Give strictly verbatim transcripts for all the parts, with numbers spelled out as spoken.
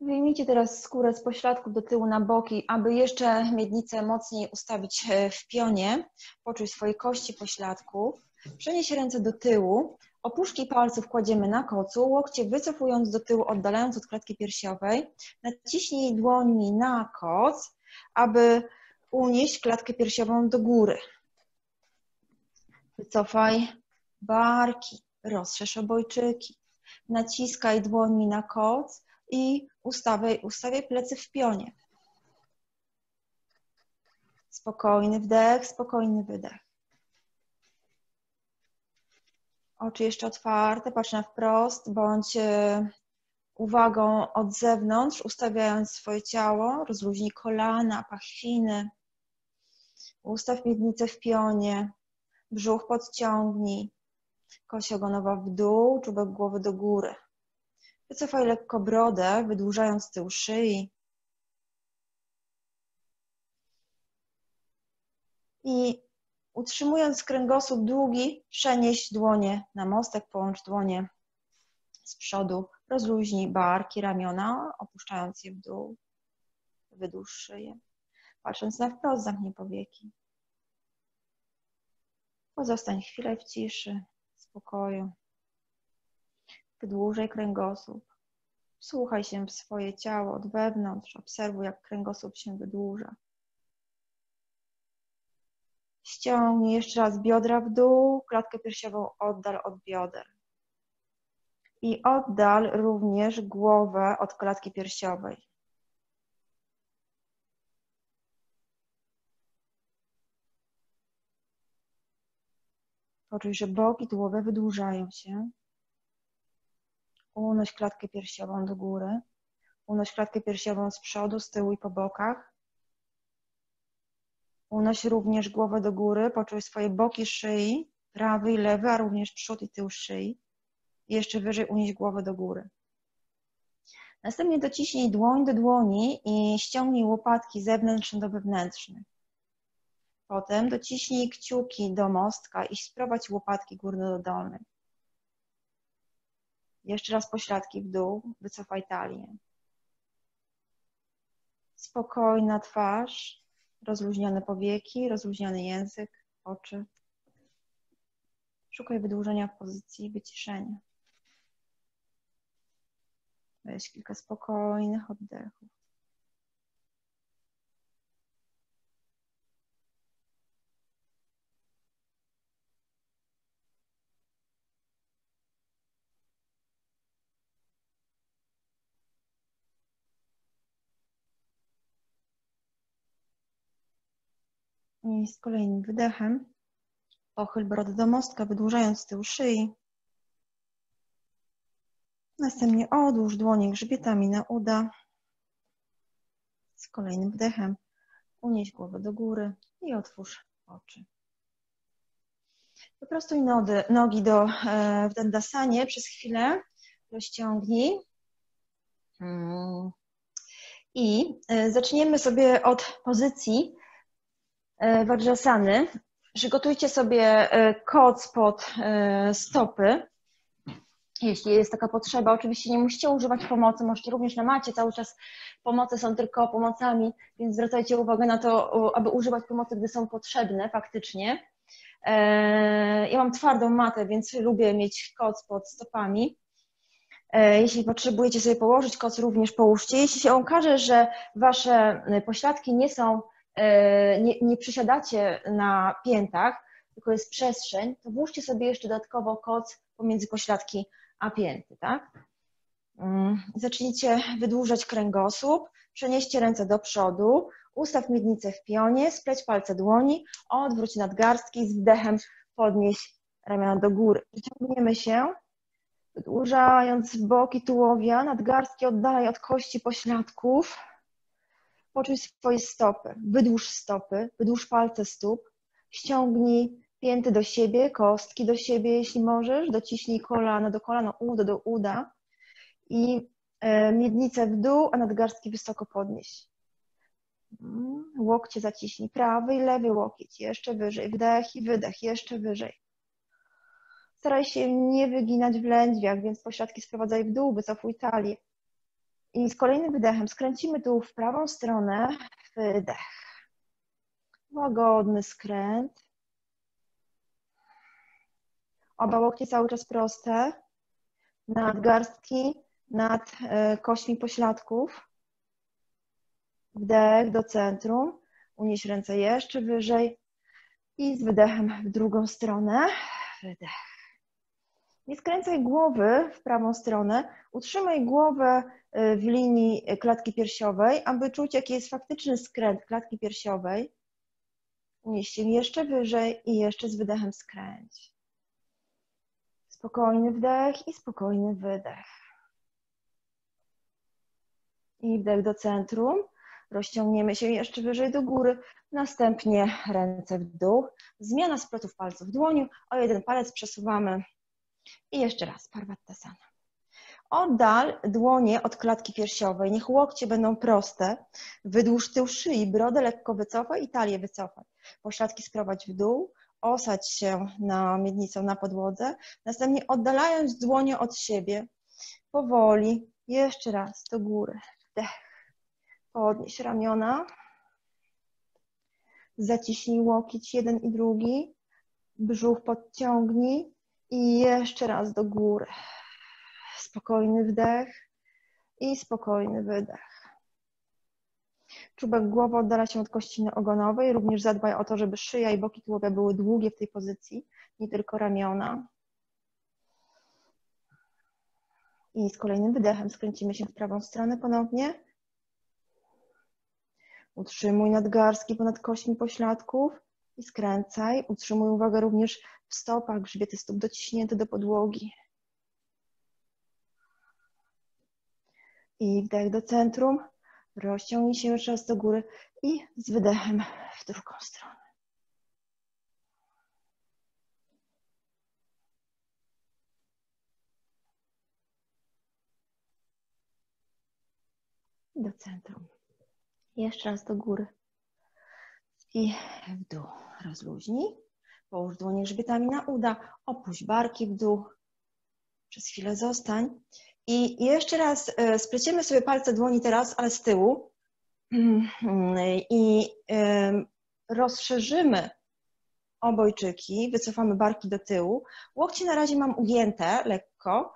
Wyjmijcie teraz skórę z pośladków do tyłu na boki, aby jeszcze miednicę mocniej ustawić w pionie. Poczuj swoje kości pośladków. Przenieś ręce do tyłu. Opuszki palców kładziemy na kocu, łokcie wycofując do tyłu, oddalając od klatki piersiowej. Naciśnij dłońmi na koc, aby unieść klatkę piersiową do góry. Wycofaj barki, rozszerz obojczyki. Naciskaj dłońmi na koc i ustawiaj, ustawiaj plecy w pionie. Spokojny wdech, spokojny wydech. Oczy jeszcze otwarte, patrz na wprost, bądź uwagą od zewnątrz, ustawiając swoje ciało, rozluźnij kolana, pachwiny, ustaw miednicę w pionie, brzuch podciągnij, kość ogonowa w dół, czubek głowy do góry. Wycofaj lekko brodę, wydłużając tył szyi. I utrzymując kręgosłup długi, przenieś dłonie na mostek, połącz dłonie z przodu, rozluźnij barki, ramiona, opuszczając je w dół, wydłuż szyję. Patrząc na wprost, zamknij powieki. Pozostań chwilę w ciszy, spokoju. Wydłużaj kręgosłup. Wsłuchaj się w swoje ciało od wewnątrz, obserwuj, jak kręgosłup się wydłuża. Ściągnij jeszcze raz biodra w dół, klatkę piersiową oddal od bioder. I oddal również głowę od klatki piersiowej. Poczuj, że boki tułowia wydłużają się. Unoś klatkę piersiową do góry. Unoś klatkę piersiową z przodu, z tyłu i po bokach. Unoś również głowę do góry. Poczuj swoje boki szyi, prawy i lewy, a również przód i tył szyi. I jeszcze wyżej unieś głowę do góry. Następnie dociśnij dłoń do dłoni i ściągnij łopatki zewnętrzne do wewnętrznych. Potem dociśnij kciuki do mostka i sprowadź łopatki górne do dolnej. Jeszcze raz pośladki w dół, wycofaj talię. Spokojna twarz, rozluźnione powieki, rozluźniony język, oczy. Szukaj wydłużenia w pozycji wyciszenia. Weź kilka spokojnych oddechów. I z kolejnym wydechem pochyl brodę do mostka, wydłużając tył szyi. Następnie odłóż dłonie grzbietami na uda. Z kolejnym wdechem unieś głowę do góry i otwórz oczy. Wyprostuj nogi do, w Dandasanie przez chwilę. Rozciągnij. I zaczniemy sobie od pozycji Vajrasany. Przygotujcie sobie koc pod stopy, jeśli jest taka potrzeba. Oczywiście nie musicie używać pomocy, możecie również na macie, cały czas pomoce są tylko pomocami, więc zwracajcie uwagę na to, aby używać pomocy, gdy są potrzebne faktycznie. Ja mam twardą matę, więc lubię mieć koc pod stopami. Jeśli potrzebujecie sobie położyć koc, również połóżcie. Jeśli się okaże, że wasze pośladki nie są Nie, nie przysiadacie na piętach, tylko jest przestrzeń, to włóżcie sobie jeszcze dodatkowo koc pomiędzy pośladki a pięty, tak? Zacznijcie wydłużać kręgosłup, przenieście ręce do przodu, ustaw miednicę w pionie, spleć palce dłoni, odwróć nadgarstki, z wdechem podnieś ramiona do góry. Ciągniemy się, wydłużając boki tułowia, nadgarstki oddalaj od kości pośladków. Poczuj swoje stopy, wydłuż stopy, wydłuż palce stóp, ściągnij pięty do siebie, kostki do siebie, jeśli możesz, dociśnij kolano do kolana, udo do uda i miednicę w dół, a nadgarstki wysoko podnieś. Łokcie zaciśnij, prawy i lewy łokieć, jeszcze wyżej, wdech i wydech, jeszcze wyżej. Staraj się nie wyginać w lędźwiach, więc pośladki sprowadzaj w dół, wycofuj talię. I z kolejnym wydechem skręcimy tu w prawą stronę, wydech. Łagodny skręt. Oba łokcie cały czas proste. Nadgarstki nad kośćmi pośladków. Wdech do centrum. Unieś ręce jeszcze wyżej. I z wydechem w drugą stronę. Wydech. Nie skręcaj głowy w prawą stronę, utrzymaj głowę w linii klatki piersiowej, aby czuć, jaki jest faktyczny skręt klatki piersiowej. Unieś się jeszcze wyżej i jeszcze z wydechem skręć. Spokojny wdech i spokojny wydech. I wdech do centrum. Rozciągniemy się jeszcze wyżej do góry, następnie ręce w dół. Zmiana splotów palców w dłoniu, o jeden palec przesuwamy. I jeszcze raz, Parvattasana. Oddal dłonie od klatki piersiowej, niech łokcie będą proste. Wydłuż tył szyi, brodę lekko wycofaj i talię wycofaj. Pośladki sprowadź w dół, osadź się na miednicą na podłodze. Następnie oddalając dłonie od siebie, powoli, jeszcze raz do góry. Wdech. Podnieś ramiona. Zaciśnij łokieć jeden i drugi. Brzuch podciągnij. I jeszcze raz do góry. Spokojny wdech i spokojny wydech. Czubek głowy oddala się od kościny ogonowej. Również zadbaj o to, żeby szyja i boki tułowia były długie w tej pozycji, nie tylko ramiona. I z kolejnym wydechem skręcimy się w prawą stronę ponownie. Utrzymuj nadgarstki ponad kośćmi pośladków i skręcaj. Utrzymuj uwagę również w stopach, grzbiety stóp dociśnięte do podłogi. I wdech do centrum. Rozciągnij się jeszcze raz do góry i z wydechem w drugą stronę. Do centrum. Jeszcze raz do góry. I w dół. Rozluźnij. Połóż dłonie grzbietami na uda, opuść barki w dół, przez chwilę zostań. I jeszcze raz spleciemy sobie palce dłoni teraz, ale z tyłu. I rozszerzymy obojczyki, wycofamy barki do tyłu. Łokcie na razie mam ugięte lekko,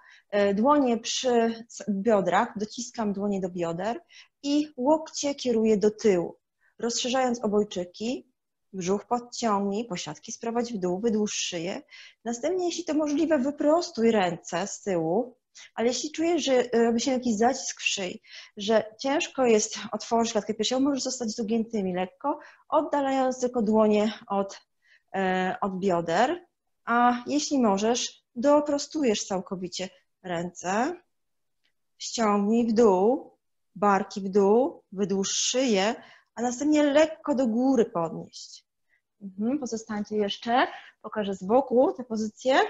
dłonie przy biodrach, dociskam dłonie do bioder i łokcie kieruję do tyłu, rozszerzając obojczyki. Brzuch podciągnij, pośladki sprowadź w dół, wydłuż szyję. Następnie, jeśli to możliwe, wyprostuj ręce z tyłu, ale jeśli czujesz, że robi się jakiś zacisk w szyi, że ciężko jest otworzyć klatkę piersiową, możesz zostać z ugiętymi lekko, oddalając tylko dłonie od, od bioder, a jeśli możesz, doprostujesz całkowicie ręce, ściągnij w dół, barki w dół, wydłuż szyję, a następnie lekko do góry podnieść. Mhm, pozostańcie jeszcze, pokażę z boku tę pozycję.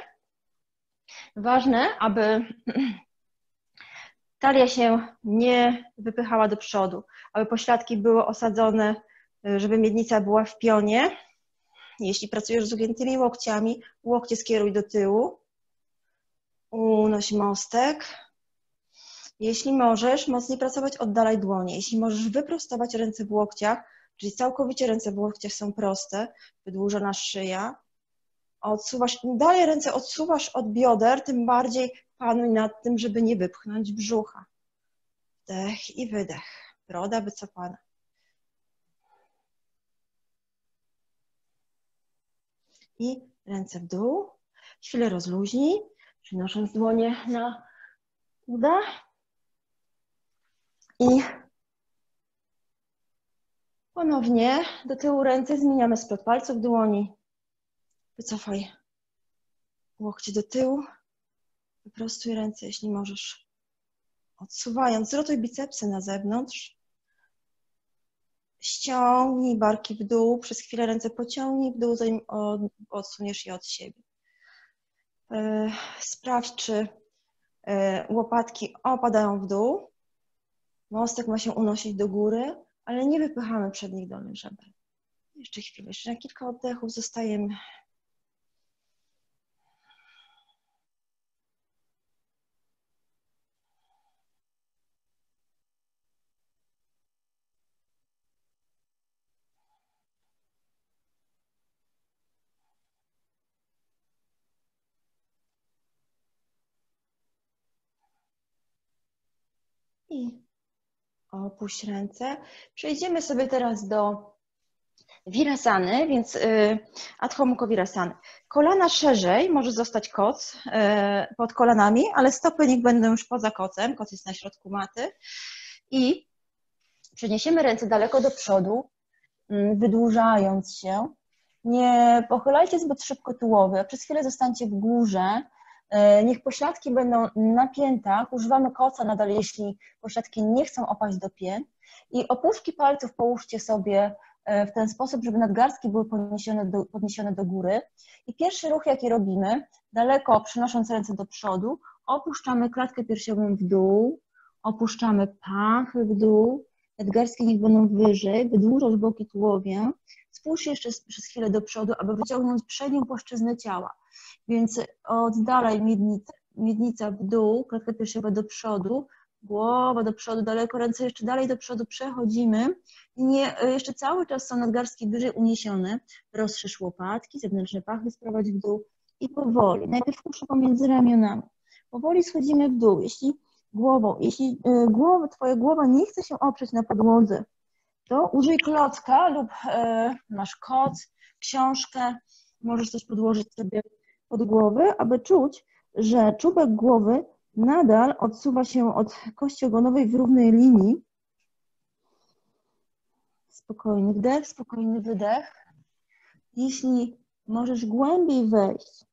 Ważne, aby talia się nie wypychała do przodu, aby pośladki były osadzone, żeby miednica była w pionie. Jeśli pracujesz z ugiętymi łokciami, łokcie skieruj do tyłu, unoś mostek. Jeśli możesz mocniej pracować, oddalaj dłonie. Jeśli możesz wyprostować ręce w łokciach, czyli całkowicie ręce w łokciach są proste, wydłużona szyja, odsuwasz, im dalej ręce odsuwasz od bioder, tym bardziej panuj nad tym, żeby nie wypchnąć brzucha. Wdech i wydech. Broda wycofana. I ręce w dół. Chwilę rozluźnij, przynosząc dłonie na uda. I ponownie do tyłu ręce zmieniamy splot palców dłoni. Wycofaj łokcie do tyłu. Wyprostuj ręce, jeśli możesz. Odsuwając, zrotuj bicepsy na zewnątrz. Ściągnij barki w dół. Przez chwilę ręce pociągnij w dół, zanim odsuniesz je od siebie. Sprawdź, czy łopatki opadają w dół. Mostek ma się unosić do góry, ale nie wypychamy przednich dolnych żeber. Jeszcze chwilę, jeszcze na kilka oddechów zostajemy. I opuść ręce. Przejdziemy sobie teraz do wirasany, więc Adho Mukho Virasana. Kolana szerzej, może zostać koc pod kolanami, ale stopy niech będą już poza kocem, koc jest na środku maty. I przeniesiemy ręce daleko do przodu, wydłużając się. Nie pochylajcie zbyt szybko tułowy, a przez chwilę zostańcie w górze. Niech pośladki będą na piętach, używamy koca nadal, jeśli pośladki nie chcą opaść do pięt. I opuszki palców połóżcie sobie w ten sposób, żeby nadgarstki były podniesione do, podniesione do góry. I pierwszy ruch, jaki robimy, daleko przynosząc ręce do przodu, opuszczamy klatkę piersiową w dół, opuszczamy pachy w dół, nadgarstki niech będą wyżej, wydłużasz boki tułowia. Spójrz jeszcze przez chwilę do przodu, aby wyciągnąć przednią płaszczyznę ciała. Więc oddalaj miednicę, miednica w dół, klatka piersiowa do przodu, głowa do przodu, daleko ręce jeszcze dalej do przodu przechodzimy. Nie, jeszcze cały czas są nadgarstki wyżej uniesione. Rozszerz łopatki, zewnętrzne pachy sprowadź w dół i powoli. Najpierw kuszy pomiędzy ramionami. Powoli schodzimy w dół. Jeśli głową, jeśli głowa, twoja głowa nie chce się oprzeć na podłodze, to użyj klocka lub yy, masz koc, książkę, możesz coś podłożyć sobie pod głowy, aby czuć, że czubek głowy nadal odsuwa się od kości ogonowej w równej linii. Spokojny wdech, spokojny wydech. Jeśli możesz głębiej wejść,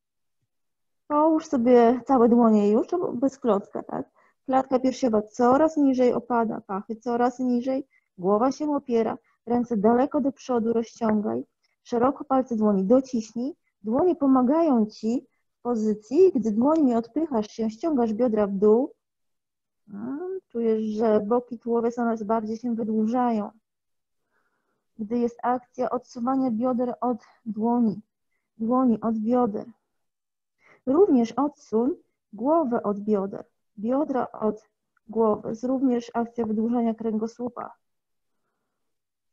połóż sobie całe dłonie już, bez klocka, tak? Klatka piersiowa coraz niżej opada, pachy coraz niżej, głowa się opiera, ręce daleko do przodu rozciągaj, szeroko palce dłoni dociśnij, dłonie pomagają Ci w pozycji, gdy dłońmi odpychasz się, ściągasz biodra w dół, czujesz, że boki tułowia coraz bardziej się wydłużają. Gdy jest akcja odsuwania bioder od dłoni, dłoni od bioder. Również odsuń głowę od bioder, biodra od głowy. Jest również akcja wydłużania kręgosłupa.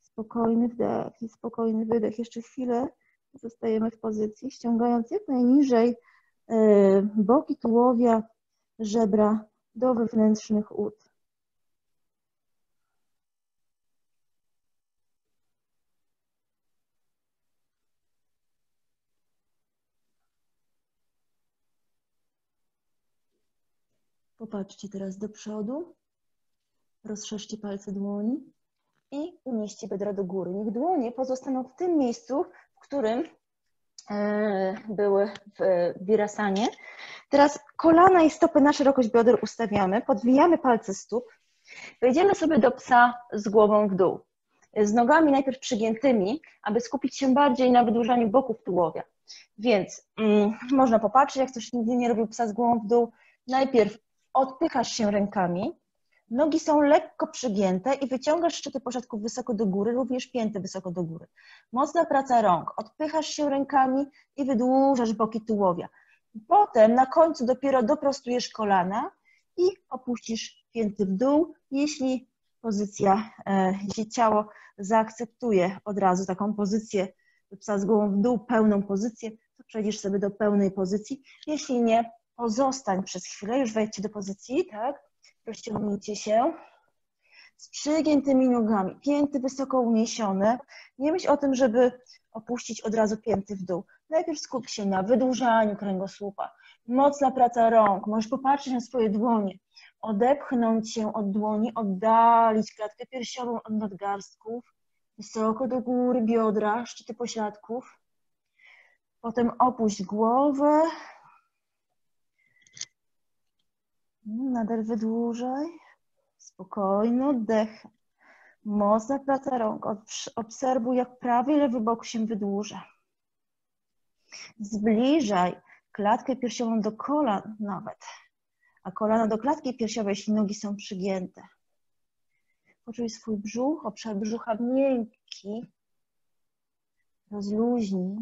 Spokojny wdech i spokojny wydech. Jeszcze chwilę zostajemy w pozycji, ściągając jak najniżej boki tułowia, żebra do wewnętrznych ud. Popatrzcie teraz do przodu, rozszerzcie palce dłoni i unieście biodra do góry. Niech dłonie pozostaną w tym miejscu, w którym były w wirasanie. Teraz kolana i stopy na szerokość bioder ustawiamy, podwijamy palce stóp, wejdziemy sobie do psa z głową w dół, z nogami najpierw przygiętymi, aby skupić się bardziej na wydłużaniu boków tułowia. Więc mm, można popatrzeć, jak ktoś nigdy nie robił psa z głową w dół, najpierw odpychasz się rękami, nogi są lekko przygięte i wyciągasz szczyty pośladków wysoko do góry, również pięty wysoko do góry. Mocna praca rąk, odpychasz się rękami i wydłużasz boki tułowia. Potem na końcu dopiero doprostujesz kolana i opuścisz pięty w dół, jeśli pozycja, jeśli ciało zaakceptuje od razu taką pozycję psa z głową w dół, pełną pozycję, to przejdziesz sobie do pełnej pozycji. Jeśli nie, pozostań przez chwilę, już wejdźcie do pozycji, tak? Rozciągnijcie się z przygiętymi nogami, pięty wysoko uniesione. Nie myśl o tym, żeby opuścić od razu pięty w dół. Najpierw skup się na wydłużaniu kręgosłupa. Mocna praca rąk, możesz popatrzeć na swoje dłonie, odepchnąć się od dłoni, oddalić klatkę piersiową od nadgarstków, wysoko do góry biodra, szczyty pośladków. Potem opuść głowę. Nadal wydłużaj, spokojny oddech, mocna praca rąk, obserwuj jak prawy i lewy bok się wydłuża. Zbliżaj klatkę piersiową do kolan nawet, a kolana do klatki piersiowej, jeśli nogi są przygięte. Poczuj swój brzuch, obszar brzucha miękki, rozluźnij.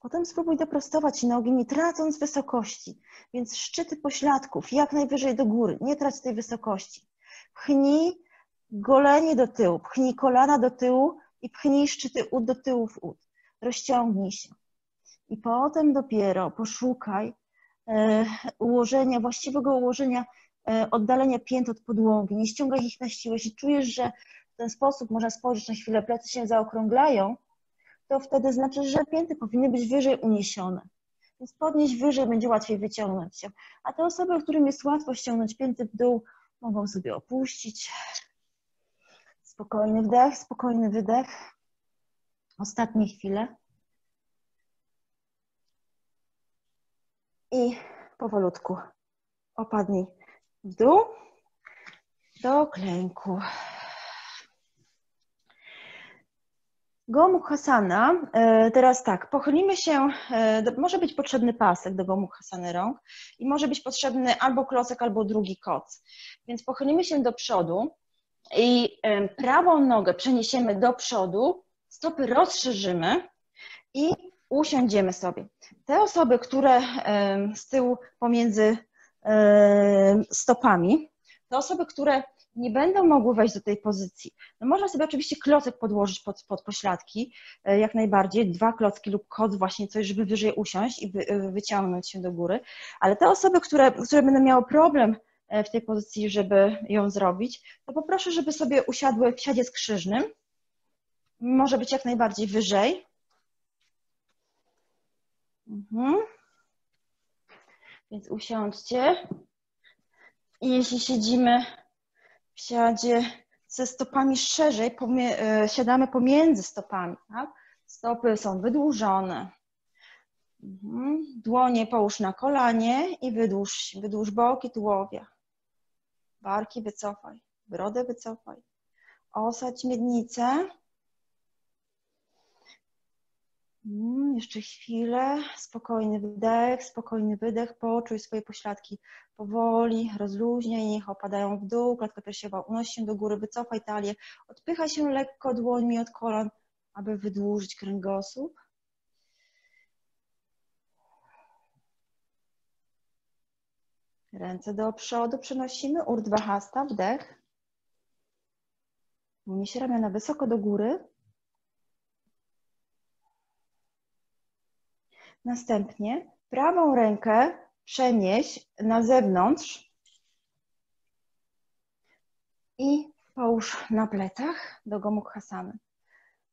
Potem spróbuj doprostować nogi, nie tracąc wysokości, więc szczyty pośladków jak najwyżej do góry, nie trać tej wysokości. Pchnij golenie do tyłu, pchnij kolana do tyłu i pchnij szczyty ud do tyłu w ud. Rozciągnij się. I potem dopiero poszukaj ułożenia, właściwego ułożenia oddalenia pięt od podłogi, nie ściągaj ich na siłę. Jeśli czujesz, że w ten sposób można spojrzeć na chwilę, plecy się zaokrąglają, to wtedy znaczy, że pięty powinny być wyżej uniesione. Więc podnieść wyżej, będzie łatwiej wyciągnąć się. A te osoby, którym jest łatwo ściągnąć pięty w dół, mogą sobie opuścić. Spokojny wdech, spokojny wydech. Ostatnie chwile. I powolutku opadnij w dół do klęku. Gomukhasana, teraz tak, pochylimy się, może być potrzebny pasek do Gomukhasany rąk i może być potrzebny albo klocek, albo drugi koc. Więc pochylimy się do przodu i prawą nogę przeniesiemy do przodu, stopy rozszerzymy i usiądziemy sobie. Te osoby, które z tyłu pomiędzy stopami, to osoby, które nie będą mogły wejść do tej pozycji. No można sobie oczywiście klocek podłożyć pod, pod pośladki, jak najbardziej, dwa klocki lub koc, właśnie coś, żeby wyżej usiąść i wy, wyciągnąć się do góry, ale te osoby, które, które będą miały problem w tej pozycji, żeby ją zrobić, to poproszę, żeby sobie usiadły w siadzie skrzyżnym, może być jak najbardziej wyżej. Mhm. Więc usiądźcie i jeśli siedzimy w siadzie ze stopami szerzej, pomie, siadamy pomiędzy stopami, tak? Stopy są wydłużone. Mhm. Dłonie połóż na kolanie i wydłuż, wydłuż boki tułowia. Barki wycofaj, brodę wycofaj. Osadź miednicę. Mhm. Jeszcze chwilę, spokojny wdech, spokojny wydech, poczuj swoje pośladki powoli, rozluźniaj, niech opadają w dół, klatka piersiowa unosi się do góry, wycofaj talię, odpychaj się lekko dłońmi od kolan, aby wydłużyć kręgosłup. Ręce do przodu przenosimy, Urdhva Hasta, wdech. Unieś ramiona wysoko do góry. Następnie prawą rękę przenieś na zewnątrz i połóż na plecach do Gomukhasany.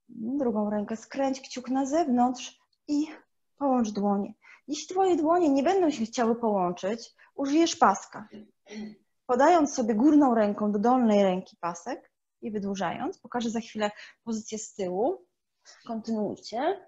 Drugą rękę skręć kciuk na zewnątrz i połącz dłonie. Jeśli twoje dłonie nie będą się chciały połączyć, użyjesz paska, podając sobie górną ręką do dolnej ręki pasek i wydłużając. Pokażę za chwilę pozycję z tyłu. Kontynuujcie.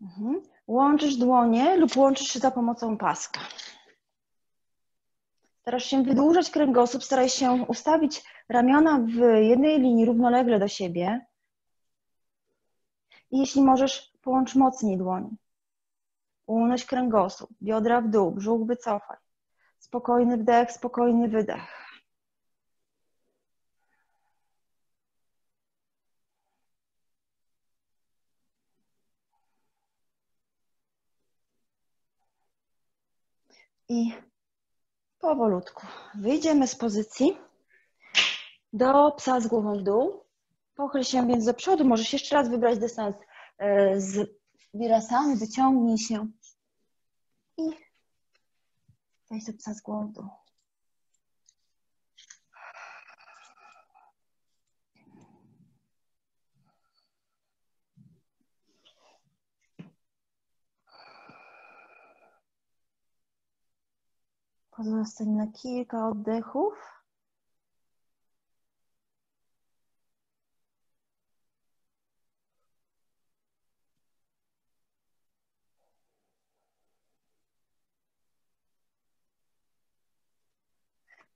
Mhm. Łączysz dłonie lub łączysz się za pomocą paska. Starasz się wydłużać kręgosłup, staraj się ustawić ramiona w jednej linii równolegle do siebie. I jeśli możesz, połącz mocniej dłonie. Unoś kręgosłup, biodra w dół, brzuch wycofaj. Spokojny wdech, spokojny wydech. I powolutku wyjdziemy z pozycji do psa z głową w dół. Pochyl się więc do przodu. Możesz jeszcze raz wybrać dystans z wirasany, wyciągnij się i wejdź do psa z głową w dół. Pozostań na kilka oddechów.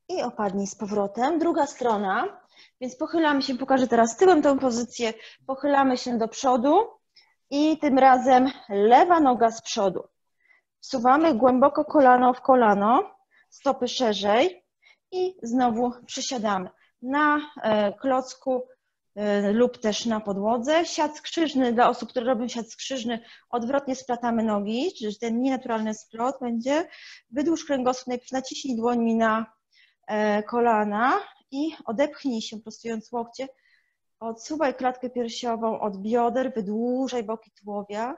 I opadnij z powrotem. Druga strona, więc pochylamy się, pokażę teraz tyłem tę pozycję, pochylamy się do przodu i tym razem lewa noga z przodu. Wsuwamy głęboko kolano w kolano. Stopy szerzej i znowu przysiadamy na klocku lub też na podłodze. Siad skrzyżny dla osób, które robią siad skrzyżny, odwrotnie splatamy nogi, czyli ten nienaturalny splot będzie. Wydłuż kręgosłup, najpierw naciśnij dłońmi na kolana i odepchnij się, prostując łokcie. Odsuwaj klatkę piersiową od bioder, wydłużaj boki tułowia.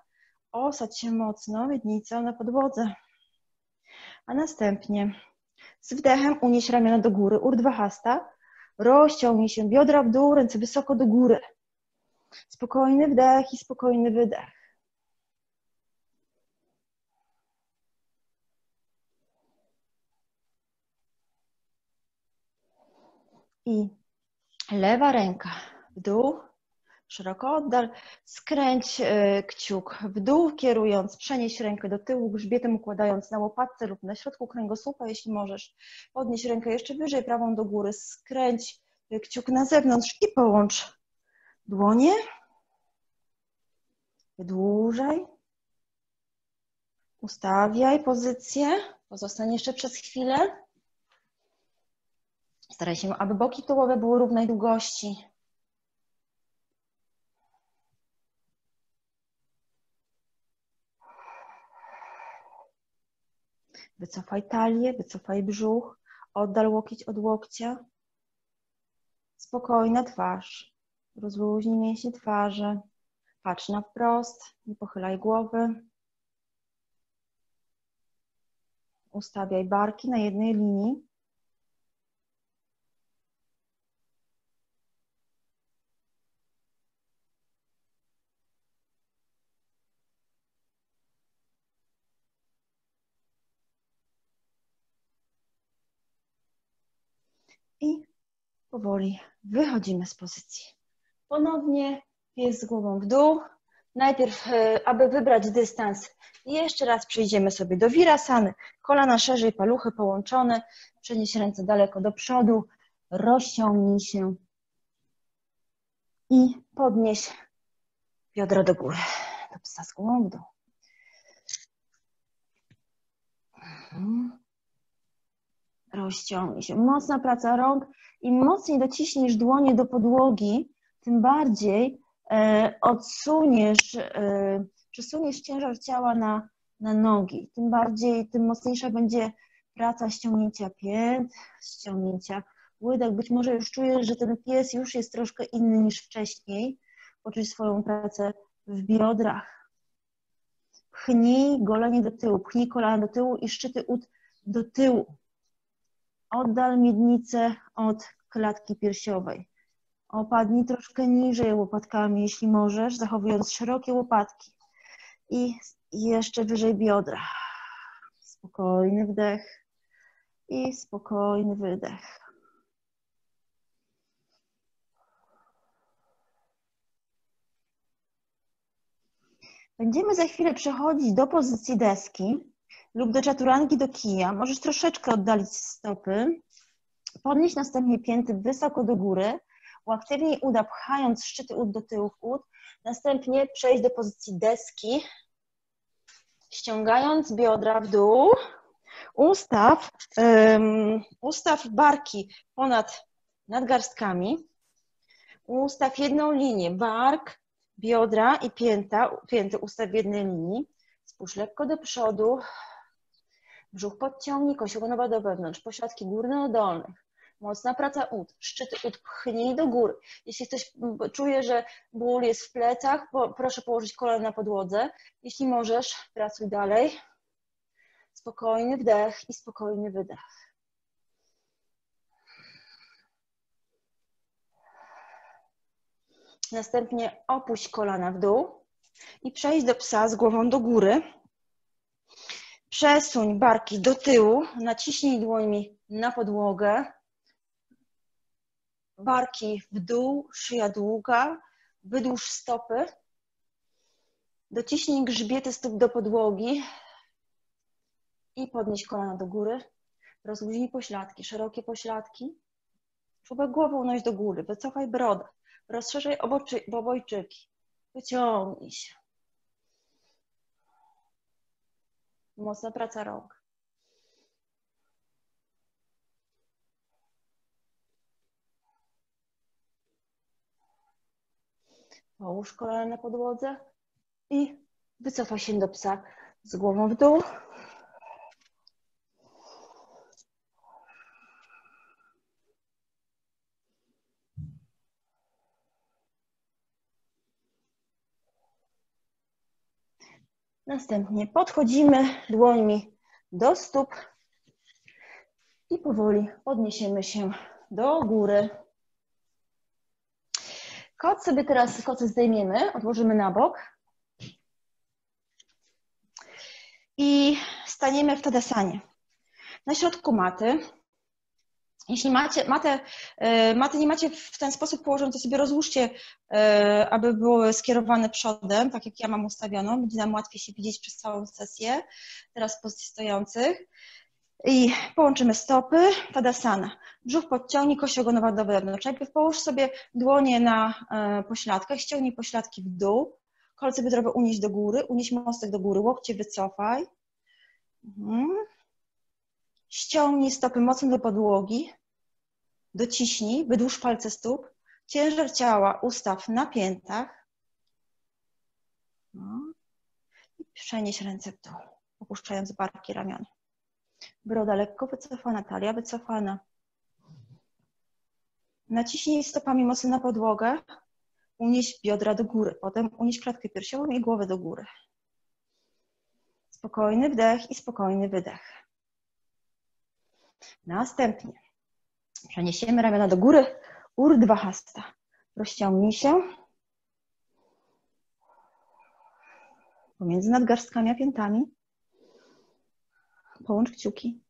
Osadź się mocno miednicą na podłodze. A następnie z wdechem unieś ramiona do góry, Urdhva Hasta. Rozciągnij się, biodra w dół, ręce wysoko do góry. Spokojny wdech i spokojny wydech. I lewa ręka w dół, szeroko oddal, skręć kciuk w dół, kierując, przenieś rękę do tyłu, grzbietem układając na łopatce lub na środku kręgosłupa, jeśli możesz. Podnieś rękę jeszcze wyżej, prawą do góry, skręć kciuk na zewnątrz i połącz dłonie. Wydłużaj. Ustawiaj pozycję. Pozostań jeszcze przez chwilę. Staraj się, aby boki tułowe były równej długości. Wycofaj talię, wycofaj brzuch, oddal łokieć od łokcia. Spokojna twarz, rozluźnij mięśnie twarzy, patrz na wprost, nie pochylaj głowy. Ustawiaj barki na jednej linii. I powoli wychodzimy z pozycji. Ponownie pies z głową w dół. Najpierw, aby wybrać dystans, jeszcze raz przejdziemy sobie do Virasany. Kolana szerzej, paluchy połączone. Przenieś ręce daleko do przodu. Rozciągnij się. I podnieś biodra do góry. Do psa z głową w dół. Mhm. Rozciągnij się. Mocna praca rąk. Im mocniej dociśniesz dłonie do podłogi, tym bardziej e, odsuniesz, e, przesuniesz ciężar ciała na, na nogi. Tym bardziej, tym mocniejsza będzie praca ściągnięcia pięt, ściągnięcia łydek. Być może już czujesz, że ten pies już jest troszkę inny niż wcześniej. Poczuj swoją pracę w biodrach. Pchnij golenie do tyłu, pchnij kolana do tyłu i szczyty ud do tyłu. Oddal miednicę od klatki piersiowej. Opadnij troszkę niżej łopatkami, jeśli możesz, zachowując szerokie łopatki. I jeszcze wyżej biodra. Spokojny wdech i spokojny wydech. Będziemy za chwilę przechodzić do pozycji deski lub do czaturangi, do kija. Możesz troszeczkę oddalić stopy, podnieść następnie pięty wysoko do góry, uaktywnij uda, pchając szczyty ud do tyłów ud, następnie przejść do pozycji deski, ściągając biodra w dół, ustaw, um, ustaw barki ponad nadgarstkami, ustaw jedną linię, bark, biodra i pięta, pięty ustaw w jednej linii. Spójrz lekko do przodu, brzuch podciągnij, kość ogonowa do wewnątrz, pośladki górne do dolnych, mocna praca ud, szczyty ud pchnij do góry. Jeśli ktoś czuje, że ból jest w plecach, proszę położyć kolana na podłodze. Jeśli możesz, pracuj dalej. Spokojny wdech i spokojny wydech. Następnie opuść kolana w dół. I przejdź do psa z głową do góry. Przesuń barki do tyłu, naciśnij dłońmi na podłogę. Barki w dół, szyja długa, wydłuż stopy. Dociśnij grzbiety stóp do podłogi i podnieś kolana do góry. Rozluźnij pośladki, szerokie pośladki. Czubek głowy unoś do góry, wycofaj brodę, rozszerzaj obojczyki. Wyciągnij się. Mocna praca rąk. Połóż kolana na podłodze i wycofaj się do psa z głową w dół. Następnie podchodzimy dłońmi do stóp i powoli podniesiemy się do góry. Kot sobie teraz, koce zdejmiemy, odłożymy na bok i staniemy w tadasanie. Na środku maty. Jeśli macie, matę, maty nie macie w ten sposób położoną, to sobie rozłóżcie, aby były skierowane przodem, tak jak ja mam ustawioną. Będzie nam łatwiej się widzieć przez całą sesję. Teraz w pozycji stojących. I połączymy stopy, tadasana. Brzuch podciągnij, kości ogonowa do wewnątrz. Najpierw połóż sobie dłonie na pośladkach, ściągnij pośladki w dół. Kolce biodrowe unieś do góry, unieś mostek do góry, łokcie wycofaj. Mhm. Ściągnij stopy mocno do podłogi, dociśnij, wydłuż palce stóp, ciężar ciała ustaw na piętach. No. I przenieś ręce w dół, opuszczając barki ramion. Broda lekko wycofana, talia wycofana. Naciśnij stopami mocno na podłogę, unieś biodra do góry, potem unieś klatkę piersiową i głowę do góry. Spokojny wdech i spokojny wydech. Następnie przeniesiemy ramiona do góry, urdhva hasta. Rozciągnij się pomiędzy nadgarstkami a piętami. Połącz kciuki.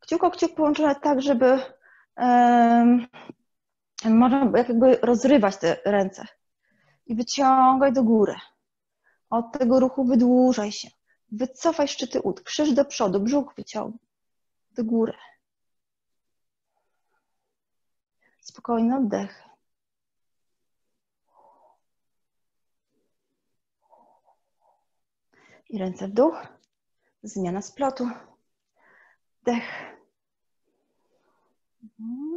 Kciuk o kciuk połączone tak, żeby um, można jakby rozrywać te ręce. I wyciągaj do góry. Od tego ruchu wydłużaj się. Wycofaj szczyty ud, krzyż do przodu, brzuch wyciągnij do góry. Spokojny oddech. I ręce w dół. Zmiana splotu. Wdech.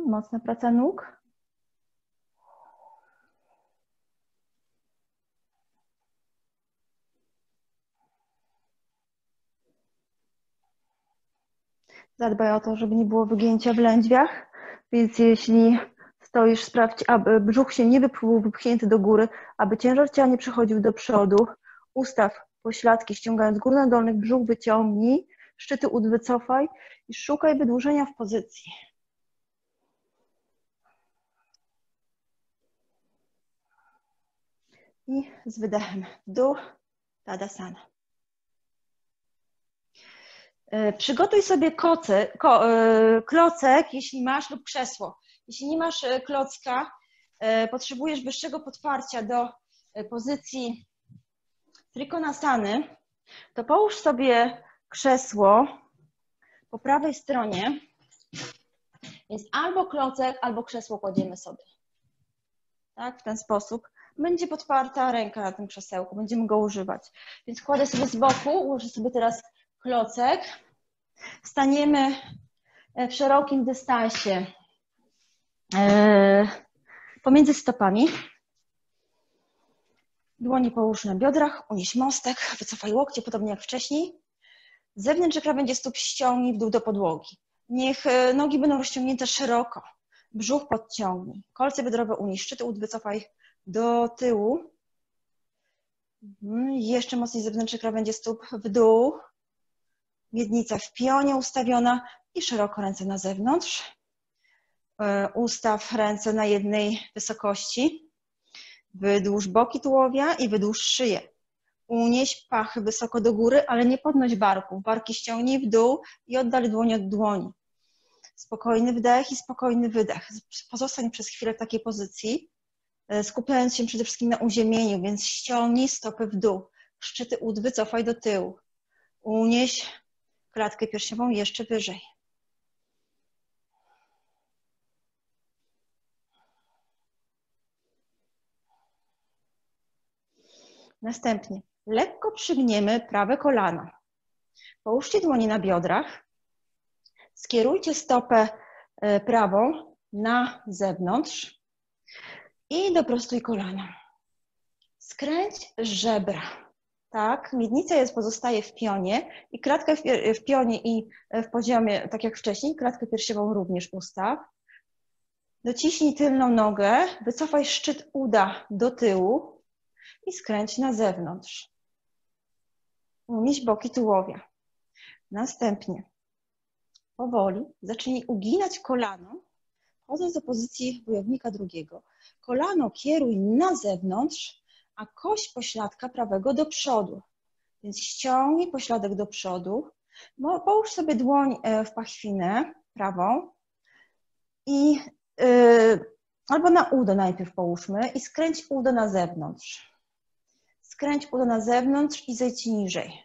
Mocna praca nóg. Zadbaj o to, żeby nie było wygięcia w lędźwiach, więc jeśli stoisz, sprawdź, aby brzuch się nie wypłuł wypchnięty do góry, aby ciężar ciała nie przechodził do przodu. Ustaw pośladki, ściągając górno-dolnych, brzuch wyciągnij, szczyty ud wycofaj i szukaj wydłużenia w pozycji. I z wydechem w dół, tadasana. Przygotuj sobie koce, ko, klocek, jeśli masz, lub krzesło. Jeśli nie masz klocka, potrzebujesz wyższego podparcia do pozycji trikonasany, to połóż sobie krzesło po prawej stronie, więc albo klocek, albo krzesło kładziemy sobie. Tak, w ten sposób. Będzie podparta ręka na tym krzesełku, będziemy go używać. Więc kładę sobie z boku, ułożę sobie teraz klocek, staniemy w szerokim dystansie pomiędzy stopami, dłonie połóż na biodrach, unieś mostek, wycofaj łokcie, podobnie jak wcześniej, zewnętrzne krawędzie stóp ściągnij w dół do podłogi, niech nogi będą rozciągnięte szeroko, brzuch podciągnij, kolce biodrowe unieś, szczyty ud wycofaj do tyłu, jeszcze mocniej zewnętrzne krawędzie stóp w dół, miednica w pionie ustawiona i szeroko ręce na zewnątrz. Ustaw ręce na jednej wysokości. Wydłuż boki tułowia i wydłuż szyję. Unieś pachy wysoko do góry, ale nie podnoś barków. Barki ściągnij w dół i oddal dłoń od dłoni. Spokojny wdech i spokojny wydech. Pozostań przez chwilę w takiej pozycji, skupiając się przede wszystkim na uziemieniu, więc ściągnij stopy w dół. Szczyty ud wycofaj do tyłu. Unieś klatkę piersiową jeszcze wyżej. Następnie lekko przygniemy prawe kolano. Połóżcie dłonie na biodrach. Skierujcie stopę prawą na zewnątrz i doprostuj kolano. Skręć żebra. Tak, miednica jest, pozostaje w pionie i klatkę w pionie i w poziomie, tak jak wcześniej, klatkę piersiową również ustaw. Dociśnij tylną nogę, wycofaj szczyt uda do tyłu i skręć na zewnątrz. Unieś boki tułowia. Następnie powoli zacznij uginać kolano, wchodząc do pozycji wojownika drugiego. Kolano kieruj na zewnątrz, a kość pośladka prawego do przodu. Więc ściągnij pośladek do przodu, połóż sobie dłoń w pachwinę prawą i yy, albo na udo najpierw połóżmy i skręć udo na zewnątrz. Skręć udo na zewnątrz i zejdź niżej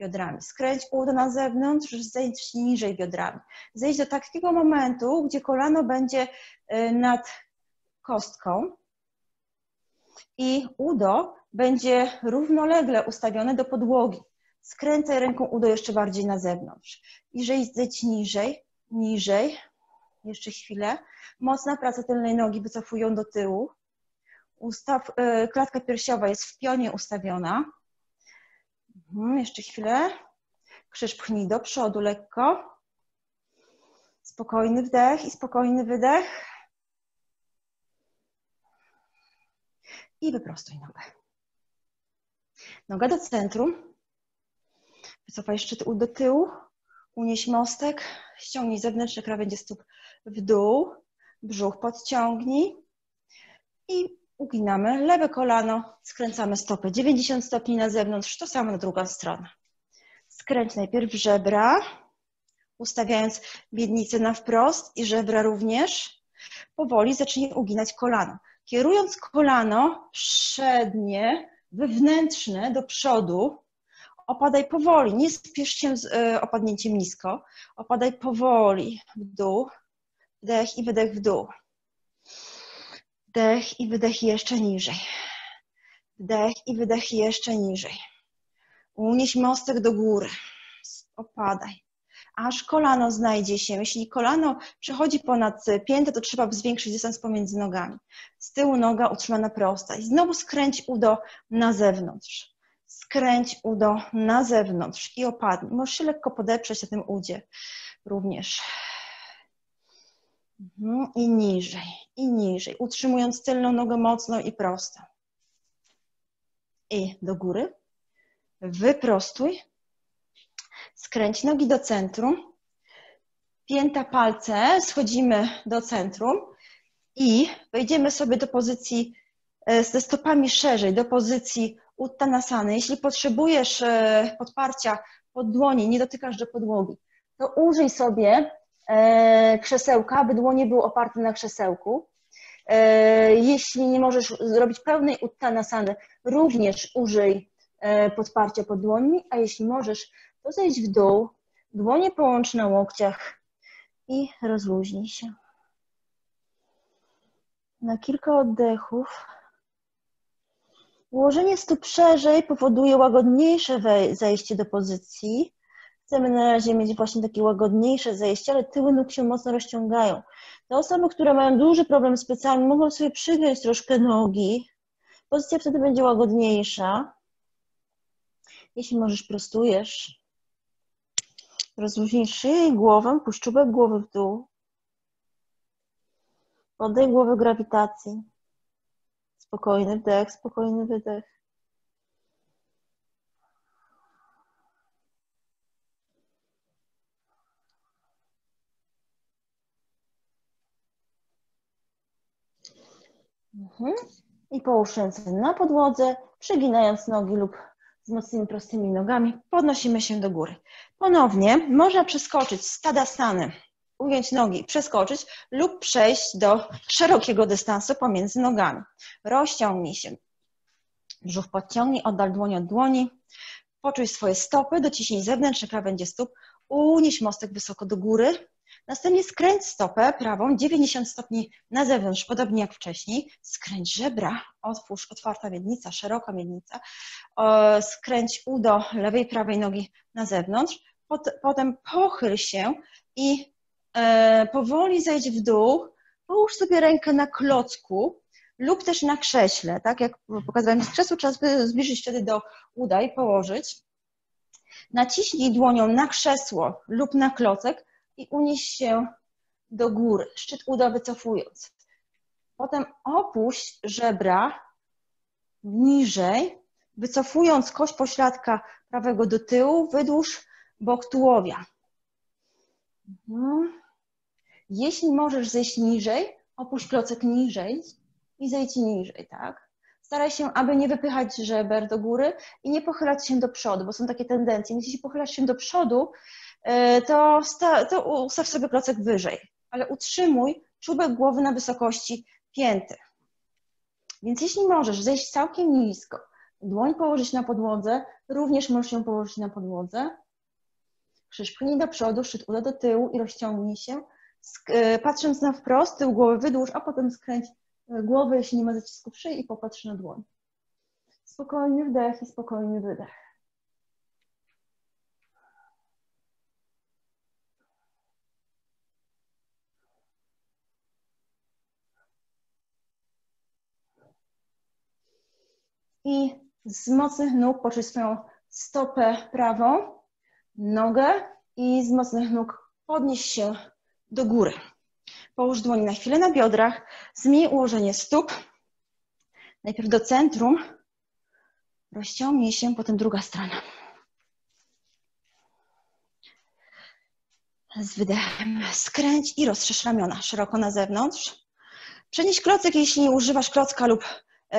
biodrami. Skręć udo na zewnątrz, zejdź niżej biodrami. Zejdź do takiego momentu, gdzie kolano będzie nad kostką i udo będzie równolegle ustawione do podłogi. Skręcaj ręką udo jeszcze bardziej na zewnątrz. I zejdź niżej, niżej. Jeszcze chwilę. Mocna praca tylnej nogi, wycofują do tyłu. Ustaw, yy, klatka piersiowa jest w pionie ustawiona. Mhm, jeszcze chwilę. Krzyż pchnij do przodu lekko. Spokojny wdech i spokojny wydech. I wyprostuj nogę. Noga do centrum. Wycofaj szczyt do tyłu. Unieś mostek. Ściągnij zewnętrzne krawędzie stóp w dół, brzuch podciągnij i uginamy lewe kolano, skręcamy stopę dziewięćdziesiąt stopni na zewnątrz, to samo na drugą stronę. Skręć najpierw żebra, ustawiając miednicę na wprost i żebra również. Powoli zacznij uginać kolano. Kierując kolano przednie, wewnętrzne do przodu, opadaj powoli, nie spiesz się z opadnięciem nisko. Opadaj powoli w dół, wdech i wydech w dół. Wdech i wydech jeszcze niżej. Wdech i wydech jeszcze niżej. Unieś mostek do góry. Opadaj. Aż kolano znajdzie się. Jeśli kolano przechodzi ponad piętę, to trzeba zwiększyć dystans pomiędzy nogami. Z tyłu noga utrzymana prosta. I znowu skręć udo na zewnątrz. Skręć udo na zewnątrz i opadnij. Możesz się lekko podeprzeć na tym udzie również. I niżej, i niżej, utrzymując tylną nogę mocno i prosto. I do góry. Wyprostuj. Skręć nogi do centrum. Pięta palce, schodzimy do centrum i wejdziemy sobie do pozycji ze stopami szerzej, do pozycji uttanasany. Jeśli potrzebujesz podparcia pod dłoni, nie dotykasz do podłogi, to użyj sobie krzesełka, aby dłonie były oparte na krzesełku. Jeśli nie możesz zrobić pełnej uttanasany, również użyj podparcia pod dłońmi, a jeśli możesz, to zejdź w dół, dłonie połącz na łokciach i rozluźnij się. Na kilka oddechów. Ułożenie stóp szerzej powoduje łagodniejsze zejście do pozycji. Chcemy na razie mieć właśnie takie łagodniejsze zejście, ale tyły nóg się mocno rozciągają. Te osoby, które mają duży problem z plecami, mogą sobie przygiąć troszkę nogi. Pozycja wtedy będzie łagodniejsza. Jeśli możesz, prostujesz. Rozluźnij szyję i głowę, puść czubek głowy w dół. Oddaj głowę grawitacji. Spokojny wdech, spokojny wydech. Mhm. I połóż ręce na podłodze, przeginając nogi lub z mocnymi, prostymi nogami. Podnosimy się do góry. Ponownie można przeskoczyć z tadasany, ugiąć nogi, przeskoczyć lub przejść do szerokiego dystansu pomiędzy nogami. Rozciągnij się. Brzuch podciągnij, oddal dłoń od dłoni. Poczuj swoje stopy, dociśnij zewnętrzne krawędzie stóp. Unieś mostek wysoko do góry. Następnie skręć stopę prawą dziewięćdziesiąt stopni na zewnątrz, podobnie jak wcześniej. Skręć żebra, otwórz, otwarta miednica, szeroka miednica. Skręć udo lewej, prawej nogi na zewnątrz. Potem pochyl się i powoli zejdź w dół, połóż sobie rękę na klocku lub też na krześle, tak jak pokazałem z krzesła, trzeba zbliżyć wtedy do uda i położyć. Naciśnij dłonią na krzesło lub na klocek i unieś się do góry, szczyt uda wycofując. Potem opuść żebra niżej, wycofując kość pośladka prawego do tyłu, wydłuż bok tułowia. Mhm. Jeśli możesz zejść niżej, opuść klocek niżej i zejdź niżej, tak? Staraj się, aby nie wypychać żeber do góry i nie pochylać się do przodu, bo są takie tendencje. Jeśli pochylasz się do przodu, to, to ustaw sobie klocek wyżej, ale utrzymuj czubek głowy na wysokości pięty. Więc jeśli możesz zejść całkiem nisko, dłoń położyć na podłodze, również możesz ją położyć na podłodze. Przyszpnij do przodu, szczyt uda do tyłu i rozciągnij się. Patrząc na wprost, tył głowy wydłuż, a potem skręć głowę, jeśli nie ma zacisku w szyi, i popatrz na dłoń. Spokojny wdech i spokojny wydech. I z mocnych nóg poczuj swoją stopę prawą, nogę, i z mocnych nóg podnieś się do góry. Połóż dłoń na chwilę na biodrach, zmień ułożenie stóp. Najpierw do centrum, rozciągnij się, potem druga strona. Z wydechem skręć i rozszerz ramiona szeroko na zewnątrz. Przenieś klocek, jeśli używasz klocka lub, yy,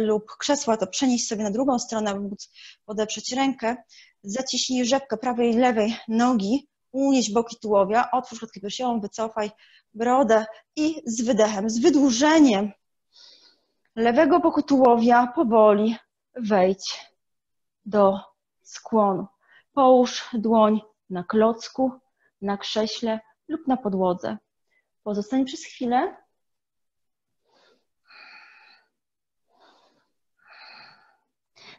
lub krzesła, to przenieś sobie na drugą stronę, aby móc podeprzeć rękę. Zaciśnij rzepkę prawej i lewej nogi. Unieś boki tułowia, otwórz klatkę piersiową, wycofaj brodę i z wydechem, z wydłużeniem lewego boku tułowia powoli wejdź do skłonu. Połóż dłoń na klocku, na krześle lub na podłodze. Pozostań przez chwilę.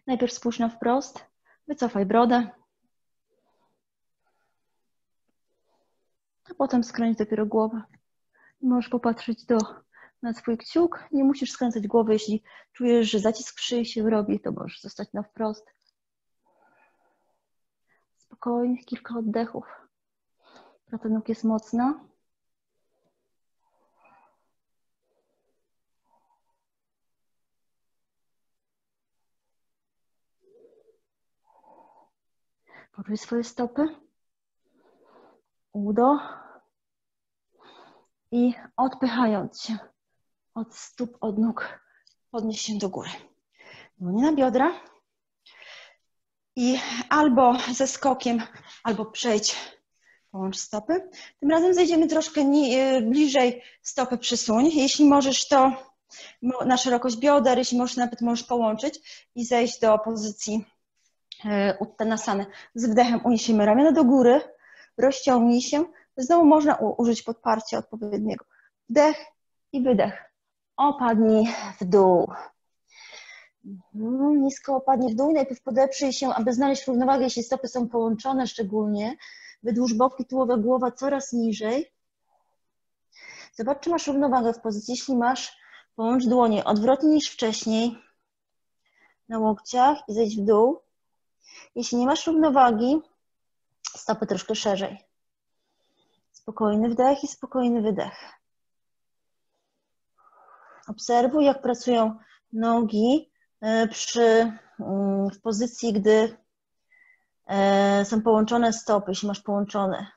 Najpierw spójrz na wprost, wycofaj brodę, a potem skręć dopiero głowę. Możesz popatrzeć do, na swój kciuk. Nie musisz skręcać głowy. Jeśli czujesz, że zacisk w szyi się robi, to możesz zostać na wprost. Spokojnie, kilka oddechów. Praca nóg jest mocna. Poczuj swoje stopy. Udo i odpychając się od stóp, od nóg, podnieś się do góry. Dłonie na biodra i albo ze skokiem, albo przejdź, połącz stopy. Tym razem zejdziemy troszkę bliżej, stopy przysuń. Jeśli możesz, to na szerokość bioder, jeśli możesz, nawet możesz połączyć i zejść do pozycji uttanasany. Z wdechem uniesiemy ramiona do góry, rozciągnij się. Znowu można użyć podparcia odpowiedniego. Wdech i wydech. Opadnij w dół. Nisko opadnij w dół. Najpierw podeprzyj się, aby znaleźć równowagę, jeśli stopy są połączone szczególnie. Wydłuż boki tułowia, głowa coraz niżej. Zobacz, czy masz równowagę w pozycji. Jeśli masz, połącz dłonie odwrotnie niż wcześniej na łokciach i zejdź w dół. Jeśli nie masz równowagi, stopy troszkę szerzej. Spokojny wdech i spokojny wydech. Obserwuj, jak pracują nogi przy, w pozycji, gdy są połączone stopy, jeśli masz połączone.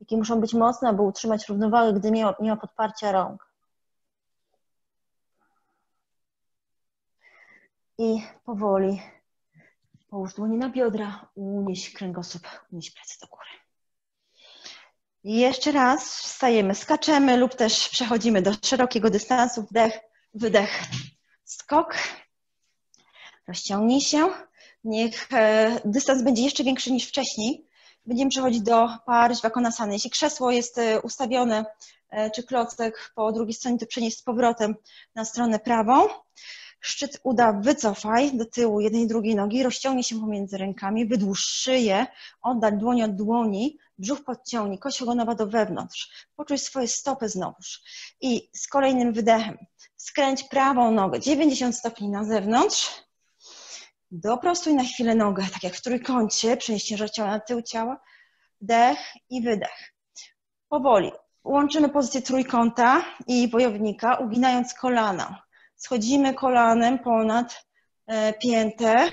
Jakie muszą być mocne, aby utrzymać równowagę, gdy nie ma, nie ma podparcia rąk. I powoli połóż dłonie na biodra, unieś kręgosłup, unieś plecy do góry. I jeszcze raz wstajemy, skaczemy lub też przechodzimy do szerokiego dystansu. Wdech, wydech, skok. Rozciągnij się. Niech dystans będzie jeszcze większy niż wcześniej. Będziemy przechodzić do Parsvakonasany. Jeśli krzesło jest ustawione, czy klocek po drugiej stronie, to przenieś z powrotem na stronę prawą. Szczyt uda wycofaj do tyłu jednej i drugiej nogi, rozciągnij się pomiędzy rękami, wydłuż szyję, oddal dłoń od dłoni, brzuch podciągnij, kość ogonowa do wewnątrz. Poczuj swoje stopy znowuż. I z kolejnym wydechem skręć prawą nogę dziewięćdziesiąt stopni na zewnątrz. Doprostuj na chwilę nogę, tak jak w trójkącie, przenieś ciężar ciała na tył ciała. Wdech i wydech. Powoli łączymy pozycję trójkąta i wojownika, uginając kolana. Schodzimy kolanem ponad piętę,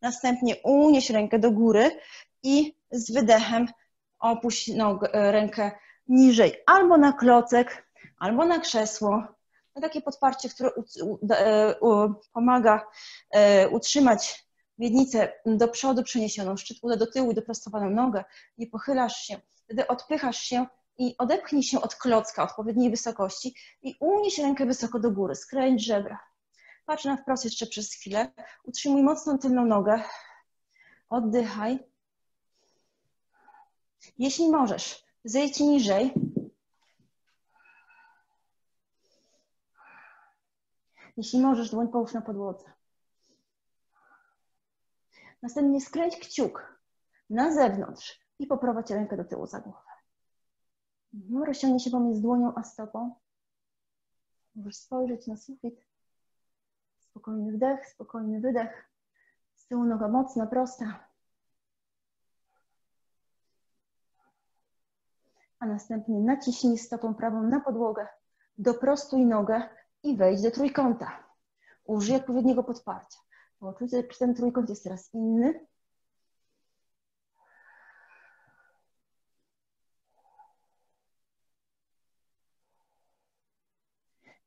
następnie unieś rękę do góry i z wydechem opuść nogę, rękę niżej, albo na klocek, albo na krzesło, na takie podparcie, które pomaga utrzymać miednicę do przodu przeniesioną, szczyt uda do tyłu i doprostowaną nogę, nie pochylasz się, wtedy odpychasz się i odepchnij się od klocka odpowiedniej wysokości i unieś rękę wysoko do góry, skręć żebra. Patrz na wprost jeszcze przez chwilę, utrzymuj mocną tylną nogę, oddychaj. Jeśli możesz, zejdź niżej. Jeśli możesz, dłoń połóż na podłodze. Następnie skręć kciuk na zewnątrz i poprowadź rękę do tyłu za głowę. Rozciągnij się pomiędzy dłonią a stopą. Możesz spojrzeć na sufit. Spokojny wdech, spokojny wydech. Z tyłu noga mocna, prosta. A następnie naciśnij stopą prawą na podłogę, doprostuj nogę i wejdź do trójkąta. Użyj odpowiedniego podparcia. Poczuj, że ten trójkąt jest teraz inny.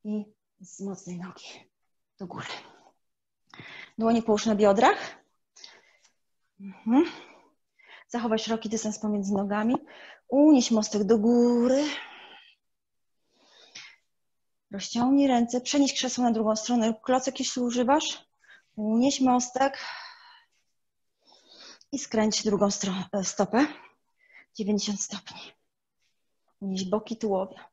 I z mocnej nogi do góry. Dłonie połóż na biodrach. Mhm. Zachowaj szeroki dystans pomiędzy nogami. Unieś mostek do góry. Rozciągnij ręce. Przenieś krzesło na drugą stronę lub klocek, jeśli używasz. Unieś mostek. I skręć drugą stopę. dziewięćdziesiąt stopni. Unieś boki tułowia.